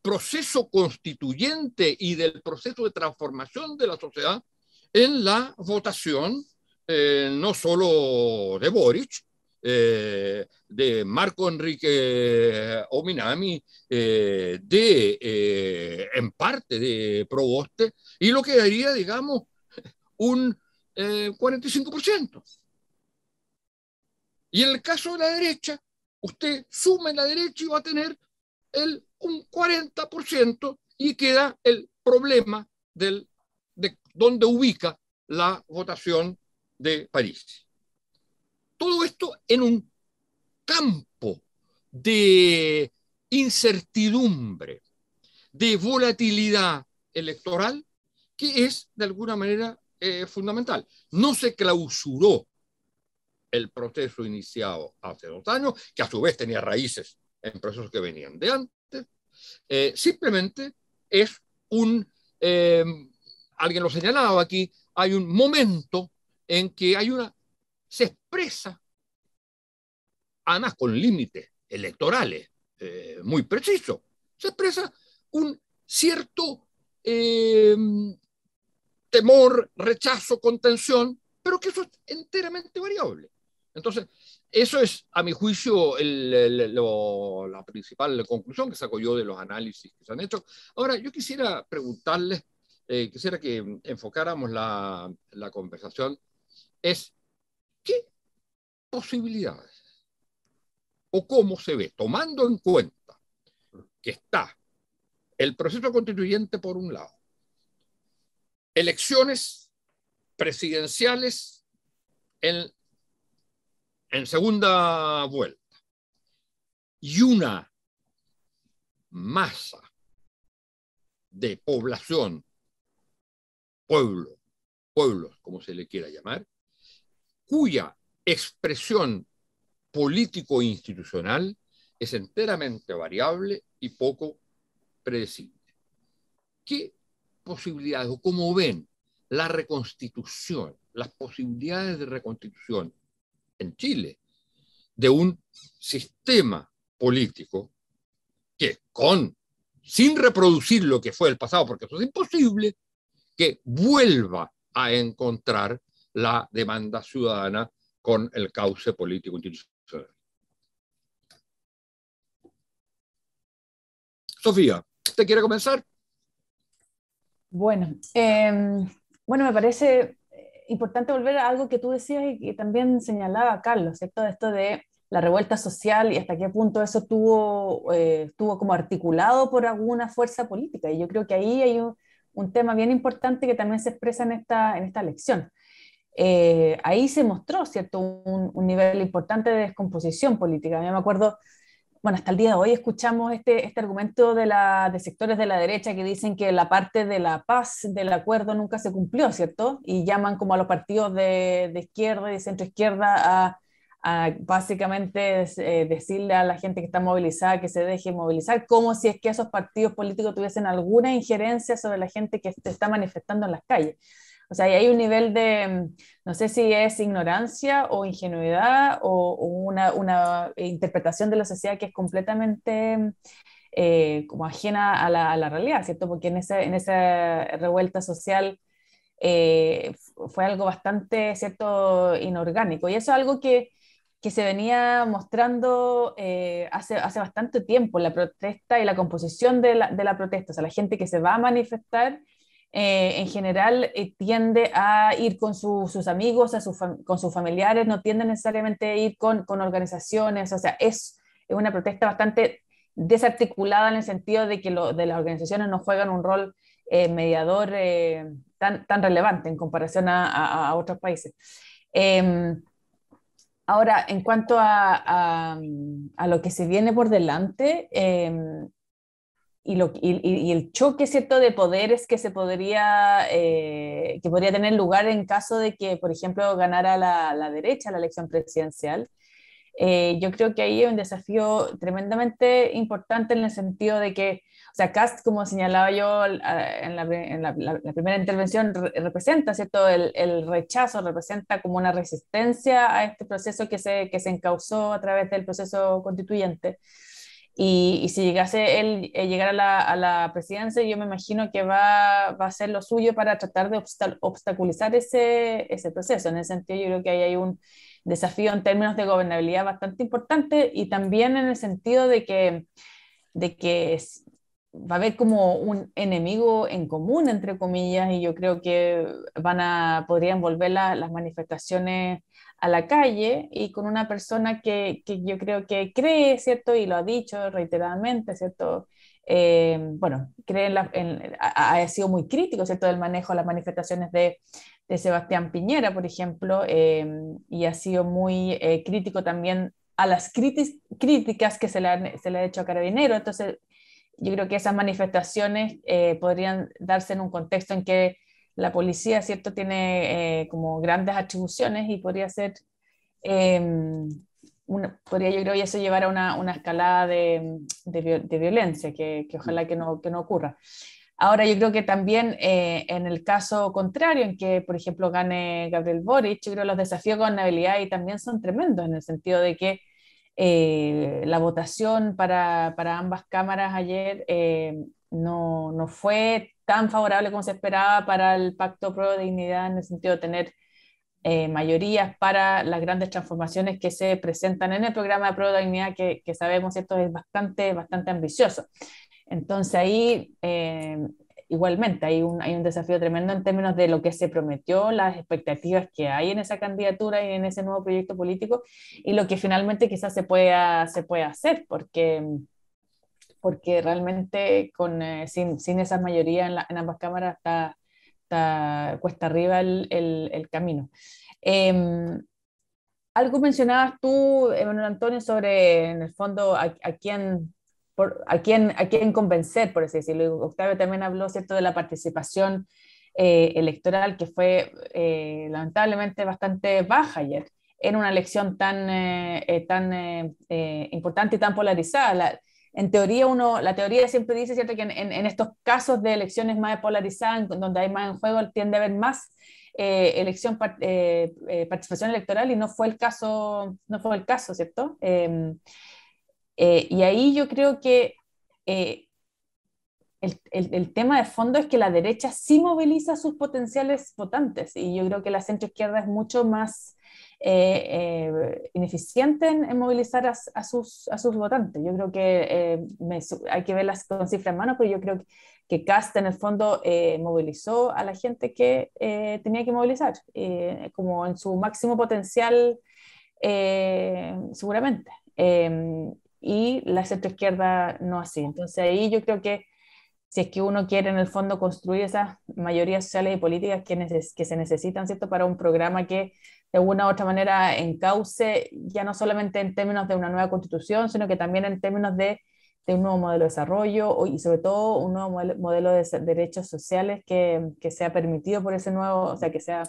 proceso constituyente y del proceso de transformación de la sociedad en la votación, no solo de Boric, de Marco Enrique Ominami, en parte de Provoste, y lo que daría, digamos, un 45%. Y en el caso de la derecha, usted suma en la derecha y va a tener un 40%, y queda el problema de dónde ubica la votación de París. Todo esto en un campo de incertidumbre, de volatilidad electoral, que es de alguna manera fundamental. No se clausuró el proceso iniciado hace 2 años, que a su vez tenía raíces en procesos que venían de antes. Simplemente es alguien lo señalaba aquí, hay un momento en que hay se expresa, además con límites electorales muy precisos, se expresa un cierto temor, rechazo, contención, pero que eso es enteramente variable. Entonces, eso es, a mi juicio, la principal conclusión que saco yo de los análisis que se han hecho. Ahora, yo quisiera preguntarles, quisiera que enfocáramos la conversación, ¿qué posibilidades o cómo se ve, tomando en cuenta que está el proceso constituyente por un lado, elecciones presidenciales en segunda vuelta y una masa de población, pueblos, como se le quiera llamar, cuya expresión político-institucional es enteramente variable y poco predecible? ¿Qué posibilidades o cómo ven la reconstitución, las posibilidades de reconstitución en Chile de un sistema político que sin reproducir lo que fue el pasado, porque eso es imposible, que vuelva a encontrar la demanda ciudadana con el cauce político institucional? Sofía, ¿usted quiere comenzar? Bueno, me parece importante volver a algo que tú decías y que también señalaba Carlos, ¿cierto? Esto de la revuelta social y hasta qué punto eso estuvo como articulado por alguna fuerza política. Y yo creo que ahí hay un tema bien importante que también se expresa en esta elección. Ahí se mostró, ¿cierto?, un nivel importante de descomposición política. Yo me acuerdo, bueno, hasta el día de hoy escuchamos este argumento de sectores de la derecha que dicen que la parte de la paz del acuerdo nunca se cumplió, ¿cierto? Y llaman como a los partidos de izquierda y de centroizquierda a básicamente decirle a la gente que está movilizada que se deje movilizar, como si es que esos partidos políticos tuviesen alguna injerencia sobre la gente que se está manifestando en las calles. O sea, hay un nivel de, no sé si es ignorancia o ingenuidad o una interpretación de la sociedad que es completamente como ajena a la realidad, ¿cierto? Porque en esa revuelta social fue algo bastante, ¿cierto?, inorgánico. Y eso es algo que se venía mostrando hace bastante tiempo, la protesta y la composición de la protesta. O sea, la gente que se va a manifestar en general tiende a ir con sus amigos, con sus familiares, no tiende necesariamente a ir con organizaciones. O sea, es una protesta bastante desarticulada en el sentido de que de las organizaciones no juegan un rol mediador tan relevante en comparación a otros países. Ahora, en cuanto a lo que se viene por delante y el choque, ¿cierto?, de poderes que podría tener lugar en caso de que, por ejemplo, ganara la derecha la elección presidencial, yo creo que ahí hay un desafío tremendamente importante en el sentido de que, o sea, Kast, como señalaba yo en la primera intervención, representa, ¿cierto?, el rechazo, representa como una resistencia a este proceso que se encauzó a través del proceso constituyente. Y si llegase él llegar a la presidencia, yo me imagino que va a hacer lo suyo para tratar de obstaculizar ese proceso. En ese sentido, yo creo que ahí hay un desafío en términos de gobernabilidad bastante importante, y también en el sentido de que va a haber como un enemigo en común, entre comillas, y yo creo que podrían volver las manifestaciones a la calle, y con una persona que yo creo que cree, ¿cierto?, y lo ha dicho reiteradamente, ¿cierto?, cree ha sido muy crítico, ¿cierto?, del manejo de las manifestaciones de Sebastián Piñera, por ejemplo, y ha sido muy crítico también a las críticas que se le ha hecho a Carabineros. Entonces, yo creo que esas manifestaciones podrían darse en un contexto en que la policía, ¿cierto?, tiene como grandes atribuciones, y podría ser, yo creo, y eso llevar a una escalada de violencia que ojalá que no ocurra. Ahora, yo creo que también en el caso contrario, en que, por ejemplo, gane Gabriel Boric, yo creo que los desafíos de gobernabilidad ahí también son tremendos, en el sentido de que la votación para ambas cámaras ayer no fue tan favorable como se esperaba para el Pacto Apruebo Dignidad, en el sentido de tener mayorías para las grandes transformaciones que se presentan en el programa de Apruebo Dignidad, que sabemos, ¿cierto?, es bastante ambicioso. Entonces ahí igualmente hay un desafío tremendo en términos de lo que se prometió, las expectativas que hay en esa candidatura y en ese nuevo proyecto político, y lo que finalmente quizás se pueda hacer, porque realmente sin esa mayoría en ambas cámaras cuesta arriba el camino. Algo mencionabas tú, Manuel Antonio, sobre, en el fondo, a quién convencer, por así decirlo. Octavio también habló, ¿cierto?, de la participación electoral, que fue lamentablemente bastante baja ayer, en una elección tan importante y tan polarizada. En teoría, la teoría siempre dice, ¿cierto?, que en estos casos de elecciones más polarizadas, donde hay más en juego, tiende a haber más participación electoral, y no fue el caso, ¿cierto? Y ahí yo creo que el tema de fondo es que la derecha sí moviliza a sus potenciales votantes, y yo creo que la centroizquierda es mucho más ineficiente en movilizar a sus votantes. Yo creo que hay que verlas con cifras en mano, pero yo creo que Kast, en el fondo, movilizó a la gente que tenía que movilizar, como en su máximo potencial, seguramente. Y la centroizquierda no así. Entonces ahí yo creo que si es que uno quiere, en el fondo, construir esas mayorías sociales y políticas que se necesitan, ¿cierto?, para un programa que de alguna u otra manera encauce, ya no solamente en términos de una nueva constitución, sino que también en términos de un nuevo modelo de desarrollo, y sobre todo un nuevo modelo de derechos sociales que sea permitido por ese nuevo, o sea, que sea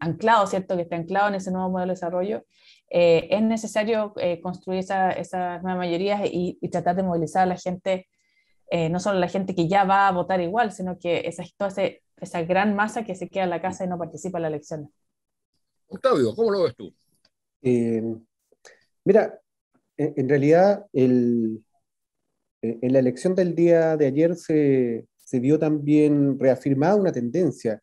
anclado, ¿cierto?, que esté anclado en ese nuevo modelo de desarrollo. Es necesario construir esas nuevas mayorías y tratar de movilizar a la gente, no solo la gente que ya va a votar igual, sino que todo ese esa gran masa que se queda en la casa y no participa en las elecciones. Octavio, ¿cómo lo ves tú? Mira, en realidad en la elección del día de ayer se vio también reafirmada una tendencia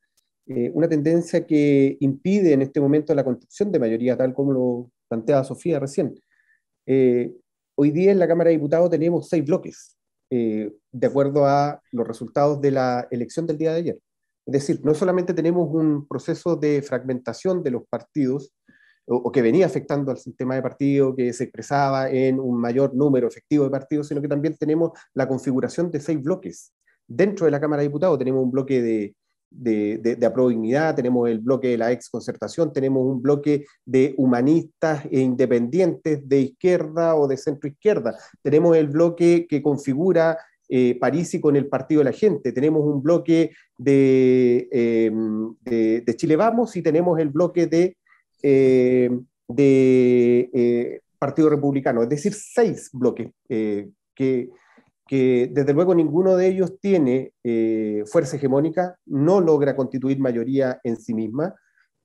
que impide en este momento la construcción de mayoría, tal como lo planteaba Sofía recién. Hoy día en la Cámara de Diputados tenemos 6 bloques, de acuerdo a los resultados de la elección del día de ayer. Es decir, no solamente tenemos un proceso de fragmentación de los partidos, o que venía afectando al sistema de partido, que se expresaba en un mayor número efectivo de partidos, sino que también tenemos la configuración de 6 bloques. Dentro de la Cámara de Diputados tenemos un bloque de Apruebo Dignidad, tenemos el bloque de la exconcertación, tenemos un bloque de humanistas e independientes de izquierda o de centroizquierda, tenemos el bloque que configura Parisi con el Partido de la Gente, tenemos un bloque de Chile Vamos y tenemos el bloque de Partido Republicano, es decir, 6 bloques que desde luego ninguno de ellos tiene fuerza hegemónica, no logra constituir mayoría en sí misma,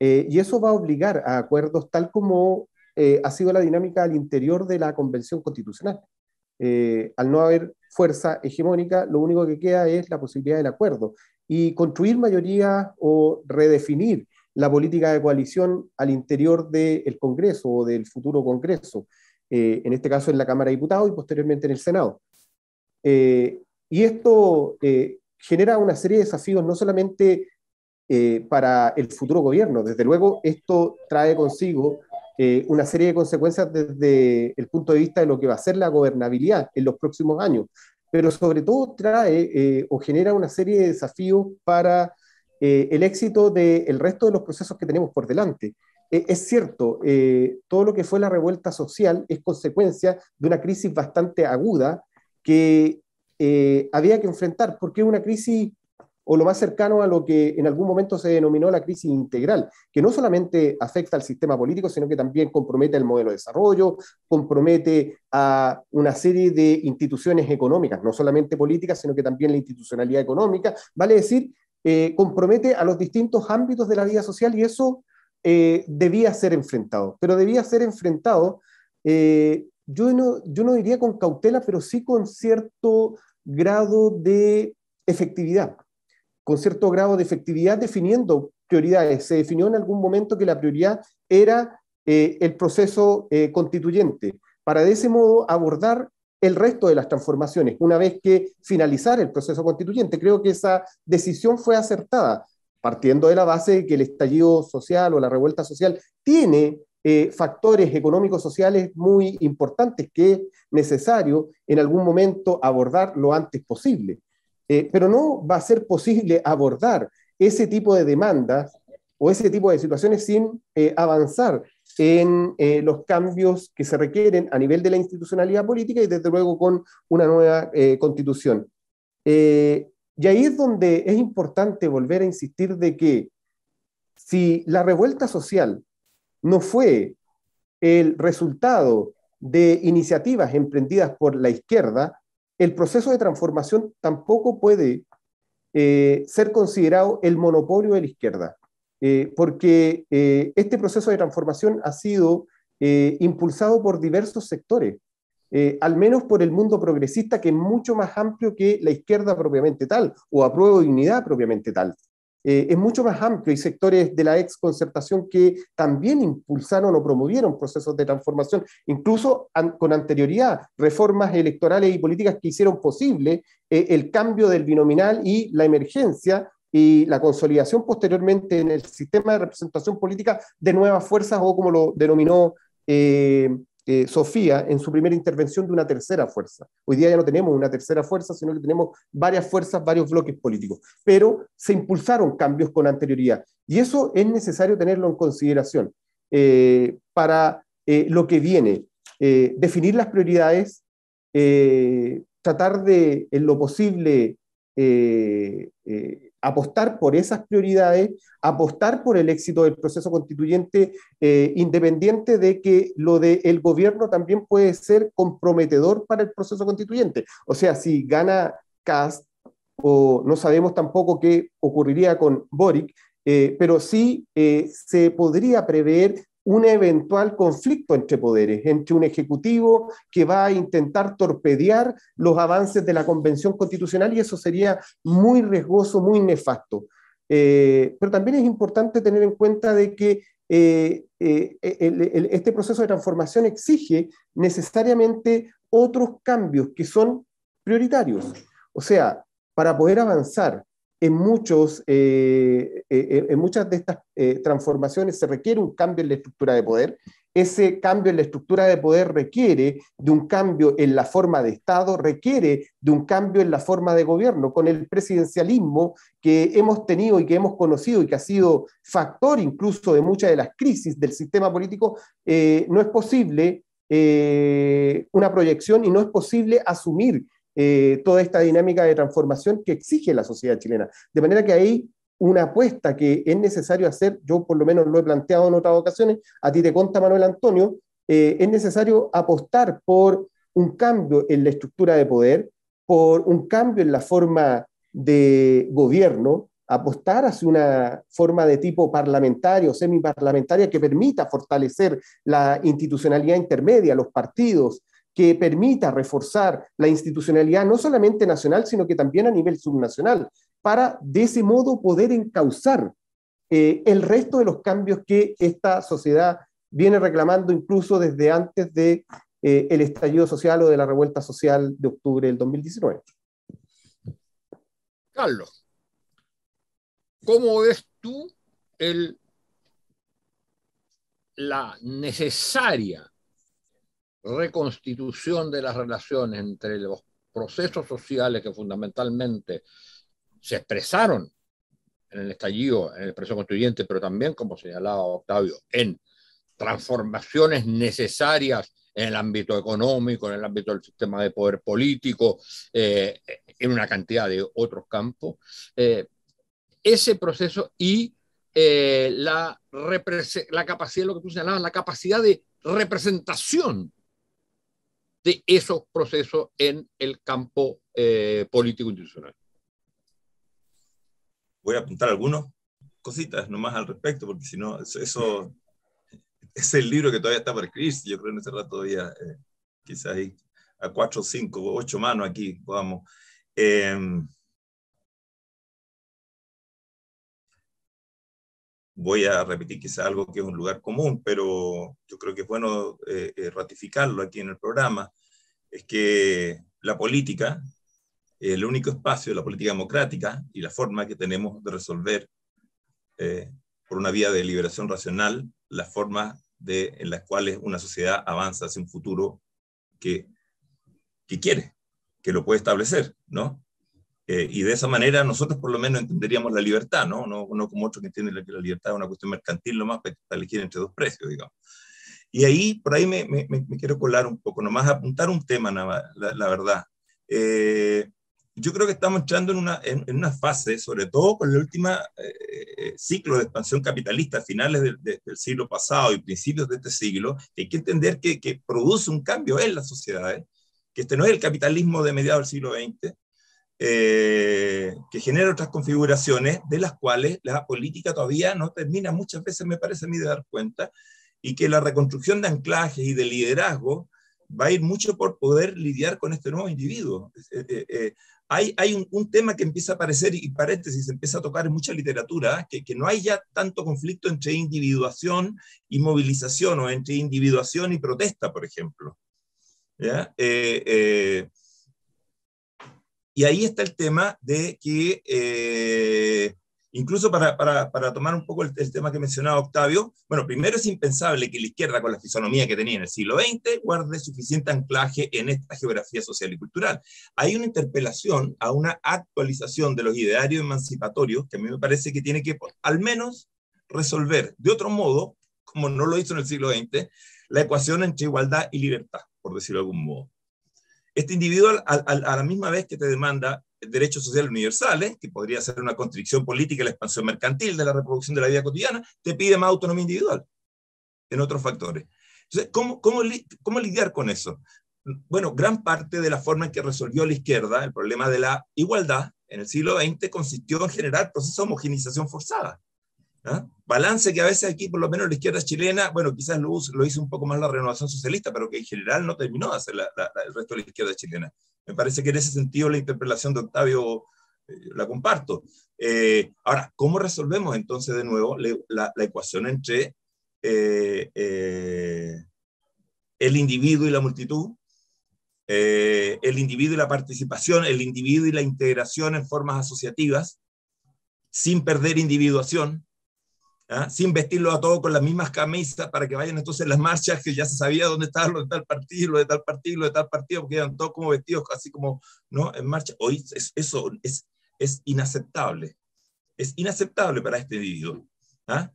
y eso va a obligar a acuerdos tal como ha sido la dinámica al interior de la Convención Constitucional. Al no haber fuerza hegemónica, lo único que queda es la posibilidad del acuerdo, y construir mayoría o redefinir la política de coalición al interior del Congreso o del futuro Congreso, en este caso en la Cámara de Diputados y posteriormente en el Senado. Y esto genera una serie de desafíos no solamente para el futuro gobierno, desde luego esto trae consigo una serie de consecuencias desde el punto de vista de lo que va a ser la gobernabilidad en los próximos años, pero sobre todo trae o genera una serie de desafíos para el éxito del resto de los procesos que tenemos por delante. Es cierto, todo lo que fue la revuelta social es consecuencia de una crisis bastante aguda, que había que enfrentar, porque una crisis, o lo más cercano a lo que en algún momento se denominó la crisis integral, que no solamente afecta al sistema político, sino que también compromete el modelo de desarrollo, compromete a una serie de instituciones económicas, no solamente políticas, sino que también la institucionalidad económica, vale decir, compromete a los distintos ámbitos de la vida social, y eso debía ser enfrentado, pero debía ser enfrentado yo no diría con cautela, pero sí con cierto grado de efectividad, definiendo prioridades. Se definió en algún momento que la prioridad era el proceso constituyente, para de ese modo abordar el resto de las transformaciones, una vez que finalizara el proceso constituyente. Creo que esa decisión fue acertada, partiendo de la base de que el estallido social o la revuelta social tiene factores económicos sociales muy importantes que es necesario en algún momento abordar lo antes posible. Pero no va a ser posible abordar ese tipo de demandas o ese tipo de situaciones sin avanzar en los cambios que se requieren a nivel de la institucionalidad política y desde luego con una nueva constitución. Y ahí es donde es importante volver a insistir de que si la revuelta social no fue el resultado de iniciativas emprendidas por la izquierda, el proceso de transformación tampoco puede ser considerado el monopolio de la izquierda, porque este proceso de transformación ha sido impulsado por diversos sectores, al menos por el mundo progresista, que es mucho más amplio que la izquierda propiamente tal, o Apruebo Dignidad propiamente tal. Es mucho más amplio, y sectores de la exconcertación que también impulsaron o promovieron procesos de transformación, incluso con anterioridad, reformas electorales y políticas que hicieron posible el cambio del binominal y la emergencia y la consolidación posteriormente en el sistema de representación política de nuevas fuerzas, o como lo denominó Sofía en su primera intervención, de una tercera fuerza. Hoy día ya no tenemos una tercera fuerza, sino que tenemos varias fuerzas, varios bloques políticos, pero se impulsaron cambios con anterioridad, y eso es necesario tenerlo en consideración para lo que viene. Definir las prioridades, tratar de, en lo posible, apostar por esas prioridades, apostar por el éxito del proceso constituyente, independiente de que lo del gobierno también puede ser comprometedor para el proceso constituyente. O sea, si gana Kast, o no sabemos tampoco qué ocurriría con Boric, pero sí se podría prever un eventual conflicto entre poderes, entre un ejecutivo que va a intentar torpedear los avances de la Convención Constitucional, y eso sería muy riesgoso, muy nefasto. Pero también es importante tener en cuenta de que este proceso de transformación exige necesariamente otros cambios que son prioritarios. O sea, para poder avanzar en muchas de estas transformaciones se requiere un cambio en la estructura de poder. Ese cambio en la estructura de poder requiere de un cambio en la forma de Estado, requiere de un cambio en la forma de gobierno. Con el presidencialismo que hemos tenido y que hemos conocido y que ha sido factor incluso de muchas de las crisis del sistema político, no es posible una proyección y no es posible asumir toda esta dinámica de transformación que exige la sociedad chilena. De manera que hay una apuesta que es necesario hacer, yo por lo menos lo he planteado en otras ocasiones, a ti te conta Manuel Antonio, es necesario apostar por un cambio en la estructura de poder, por un cambio en la forma de gobierno, apostar hacia una forma de tipo parlamentario, semiparlamentaria, que permita fortalecer la institucionalidad intermedia, los partidos, que permita reforzar la institucionalidad no solamente nacional, sino que también a nivel subnacional, para de ese modo poder encauzar el resto de los cambios que esta sociedad viene reclamando incluso desde antes del estallido social o de la revuelta social de octubre del 2019. Carlos, ¿cómo ves tú la necesaria reconstitución de las relaciones entre los procesos sociales que fundamentalmente se expresaron en el estallido, en el proceso constituyente, pero también, como señalaba Octavio, en transformaciones necesarias en el ámbito económico, en el ámbito del sistema de poder político, en una cantidad de otros campos, ese proceso y la capacidad, lo que tú señalabas, la capacidad de representación de esos procesos en el campo político institucional? Voy a apuntar algunas cositas nomás al respecto, porque si no, eso es el libro que todavía está por escribir. Yo creo que en ese rato todavía, quizás hay a 4, 5, 8 manos aquí, vamos. Voy a repetir quizás algo que es un lugar común, pero yo creo que es bueno ratificarlo aquí en el programa, es que la política, el único espacio de la política democrática y la forma que tenemos de resolver por una vía de liberación racional, las formas en las cuales una sociedad avanza hacia un futuro que quiere, que lo puede establecer, ¿no? Y de esa manera nosotros por lo menos entenderíamos la libertad, ¿no? No como otros que entienden que la libertad es una cuestión mercantil nomás para elegir entre dos precios, digamos. Y ahí, por ahí me quiero colar un poco, nomás apuntar un tema, la verdad. Yo creo que estamos entrando en una fase, sobre todo con el último ciclo de expansión capitalista, finales del siglo pasado y principios de este siglo, que hay que entender que produce un cambio en las sociedades, que este no es el capitalismo de mediados del siglo XX, que genera otras configuraciones de las cuales la política todavía no termina muchas veces, me parece a mí, de dar cuenta, y que la reconstrucción de anclajes y de liderazgo va a ir mucho por poder lidiar con este nuevo individuo. Hay un tema que empieza a aparecer, y paréntesis, empieza a tocar en mucha literatura, que no hay ya tanto conflicto entre individuación y movilización, o entre individuación y protesta, por ejemplo. ¿Ya? Y ahí está el tema de que, incluso para tomar un poco el tema que mencionaba Octavio, bueno, primero es impensable que la izquierda, con la fisonomía que tenía en el siglo XX, guarde suficiente anclaje en esta geografía social y cultural. Hay una interpelación a una actualización de los idearios emancipatorios, que a mí me parece que tiene que, al menos, resolver, de otro modo, como no lo hizo en el siglo XX, la ecuación entre igualdad y libertad, por decirlo de algún modo. Este individuo, a la misma vez que te demanda derechos sociales universales, que podría ser una constricción política y la expansión mercantil de la reproducción de la vida cotidiana, te pide más autonomía individual en otros factores. Entonces, ¿cómo lidiar con eso? Bueno, gran parte de la forma en que resolvió la izquierda el problema de la igualdad en el siglo XX consistió en generar procesos de homogenización forzada. ¿Ah? Balance que a veces aquí, por lo menos la izquierda chilena, bueno, quizás lo hizo un poco más la Renovación Socialista, pero que en general no terminó de hacer el resto de la izquierda chilena. Me parece que en ese sentido la interpelación de Octavio la comparto. Ahora, ¿cómo resolvemos entonces de nuevo la ecuación entre el individuo y la multitud, el individuo y la participación, el individuo y la integración en formas asociativas, sin perder individuación? ¿Ah? Sin vestirlo a todos con las mismas camisas para que vayan entonces las marchas que ya se sabía dónde estaban los de tal partido, los de tal partido, los de tal partido, porque eran todos como vestidos así como, ¿no?, en marcha. Hoy eso es inaceptable. Es inaceptable para este individuo. ¿Ah?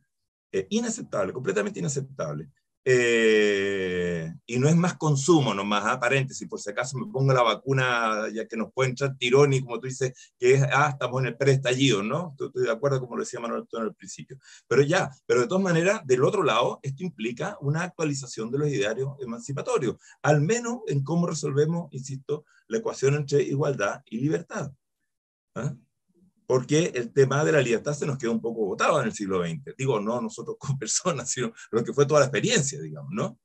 Inaceptable, completamente inaceptable. Y no es más consumo nomás, ¿ah? Paréntesis, por si acaso me pongo la vacuna ya que nos puede entrar tirón y como tú dices que es, estamos en el preestallido, ¿no? Estoy de acuerdo como lo decía Manuel Antonio al principio, pero de todas maneras, del otro lado, esto implica una actualización de los idearios emancipatorios, al menos en cómo resolvemos, insisto, la ecuación entre igualdad y libertad, ¿ah? Porque el tema de la libertad se nos quedó un poco botado en el siglo XX. Digo, no nosotros como personas, sino lo que fue toda la experiencia, digamos, ¿no?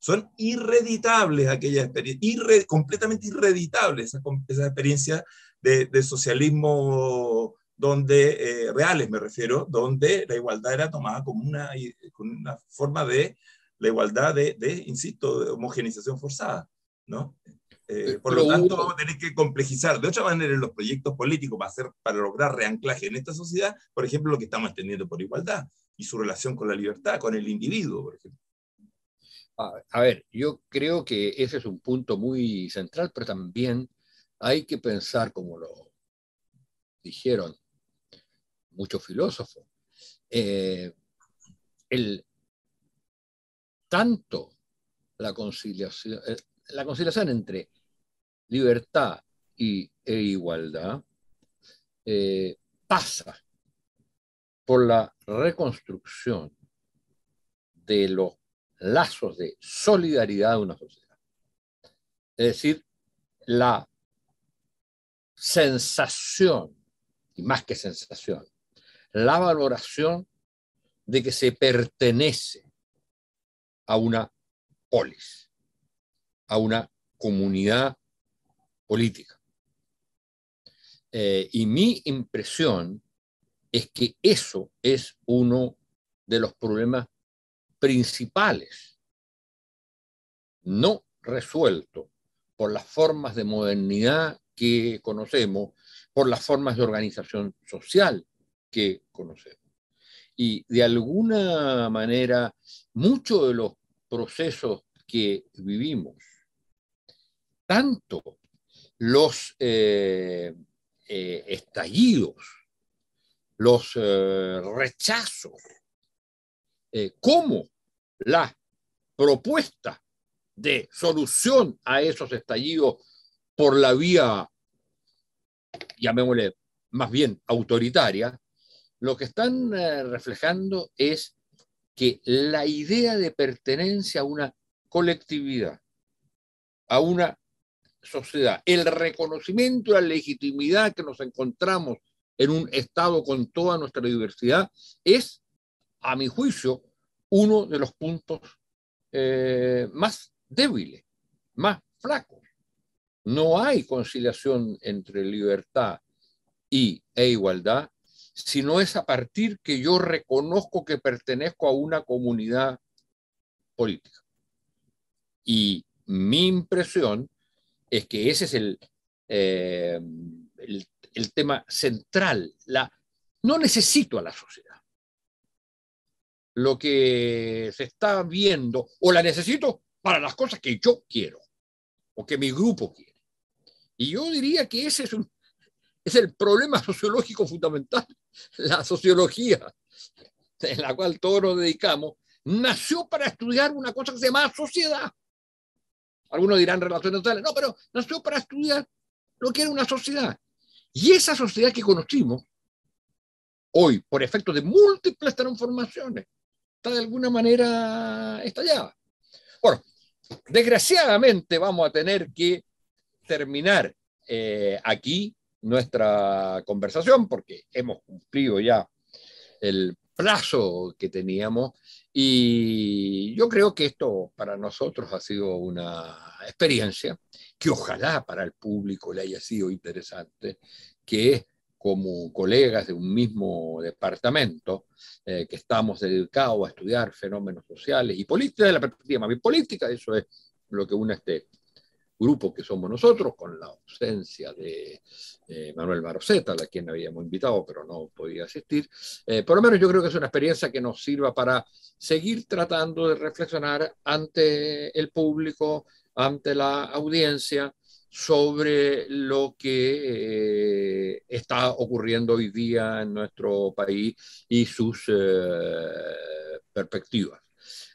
Son irreditables aquellas experiencias, completamente irreditables esas experiencias de socialismo donde, reales me refiero, donde la igualdad era tomada como una forma de la igualdad insisto, de homogenización forzada, ¿no? Por lo tanto, vamos a tener que complejizar de otra manera los proyectos políticos para lograr reanclaje en esta sociedad, por ejemplo, lo que estamos entendiendo por igualdad y su relación con la libertad, con el individuo, por ejemplo. A ver, yo creo que ese es un punto muy central, pero también hay que pensar, como lo dijeron muchos filósofos, tanto la conciliación entre libertad e igualdad pasa por la reconstrucción de los lazos de solidaridad de una sociedad. Es decir, la sensación, y más que sensación, la valoración de que se pertenece a una polis, a una comunidad política. Y mi impresión es que eso es uno de los problemas principales no resuelto por las formas de modernidad que conocemos, por las formas de organización social que conocemos. Y de alguna manera, muchos de los procesos que vivimos, tanto los estallidos, los rechazos, como las propuestas de solución a esos estallidos por la vía, llamémosle más bien autoritaria, lo que están reflejando es que la idea de pertenencia a una colectividad, a una sociedad, el reconocimiento y la legitimidad que nos encontramos en un Estado con toda nuestra diversidad es, a mi juicio, uno de los puntos más débiles, más flacos. No hay conciliación entre libertad e igualdad si no es a partir que yo reconozco que pertenezco a una comunidad política. Y mi impresión es que ese es el tema central. No necesito a la sociedad. Lo que se está viendo, o la necesito para las cosas que yo quiero, o que mi grupo quiere. Y yo diría que ese es el problema sociológico fundamental. La sociología, en la cual todos nos dedicamos, nació para estudiar una cosa que se llama sociedad. Algunos dirán relaciones sociales, no, pero nació para estudiar lo que era una sociedad. Y esa sociedad que conocimos hoy, por efecto de múltiples transformaciones, está de alguna manera estallada. Bueno, desgraciadamente vamos a tener que terminar aquí nuestra conversación, porque hemos cumplido ya el plazo que teníamos, y yo creo que esto para nosotros ha sido una experiencia que ojalá para el público le haya sido interesante, que como colegas de un mismo departamento que estamos dedicados a estudiar fenómenos sociales y política, de la perspectiva más bien política, eso es lo que une a este grupo que somos nosotros, con la ausencia de Manuel Barroso, a quien habíamos invitado, pero no podía asistir. Por lo menos yo creo que es una experiencia que nos sirva para seguir tratando de reflexionar ante el público, ante la audiencia, sobre lo que está ocurriendo hoy día en nuestro país y sus perspectivas.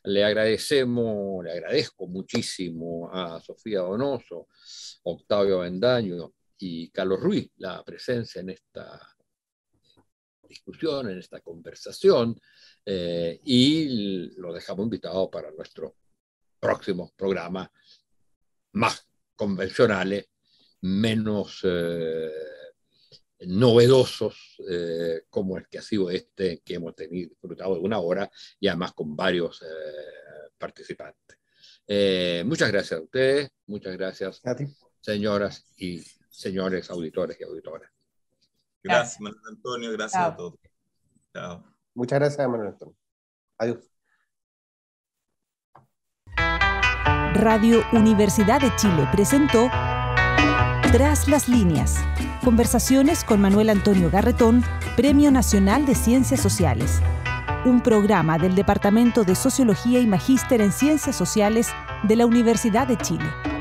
Le agradezco muchísimo a Sofía Donoso, Octavio Avendaño y Carlos Ruiz la presencia en esta discusión, en esta conversación, y lo dejamos invitado para nuestro próximo programa, más convencionales, menos novedosos, como el que ha sido este, que hemos tenido, disfrutado de una hora y además con varios participantes. Muchas gracias a ustedes, muchas gracias a ti, señoras y señores, auditores y auditoras. Gracias, Manuel Antonio, gracias. Chao. A todos. Chao. Muchas gracias, Manuel Antonio. Adiós. Radio Universidad de Chile presentó Tras las Líneas, conversaciones con Manuel Antonio Garretón, Premio Nacional de Ciencias Sociales. Un programa del Departamento de Sociología y Magíster en Ciencias Sociales de la Universidad de Chile.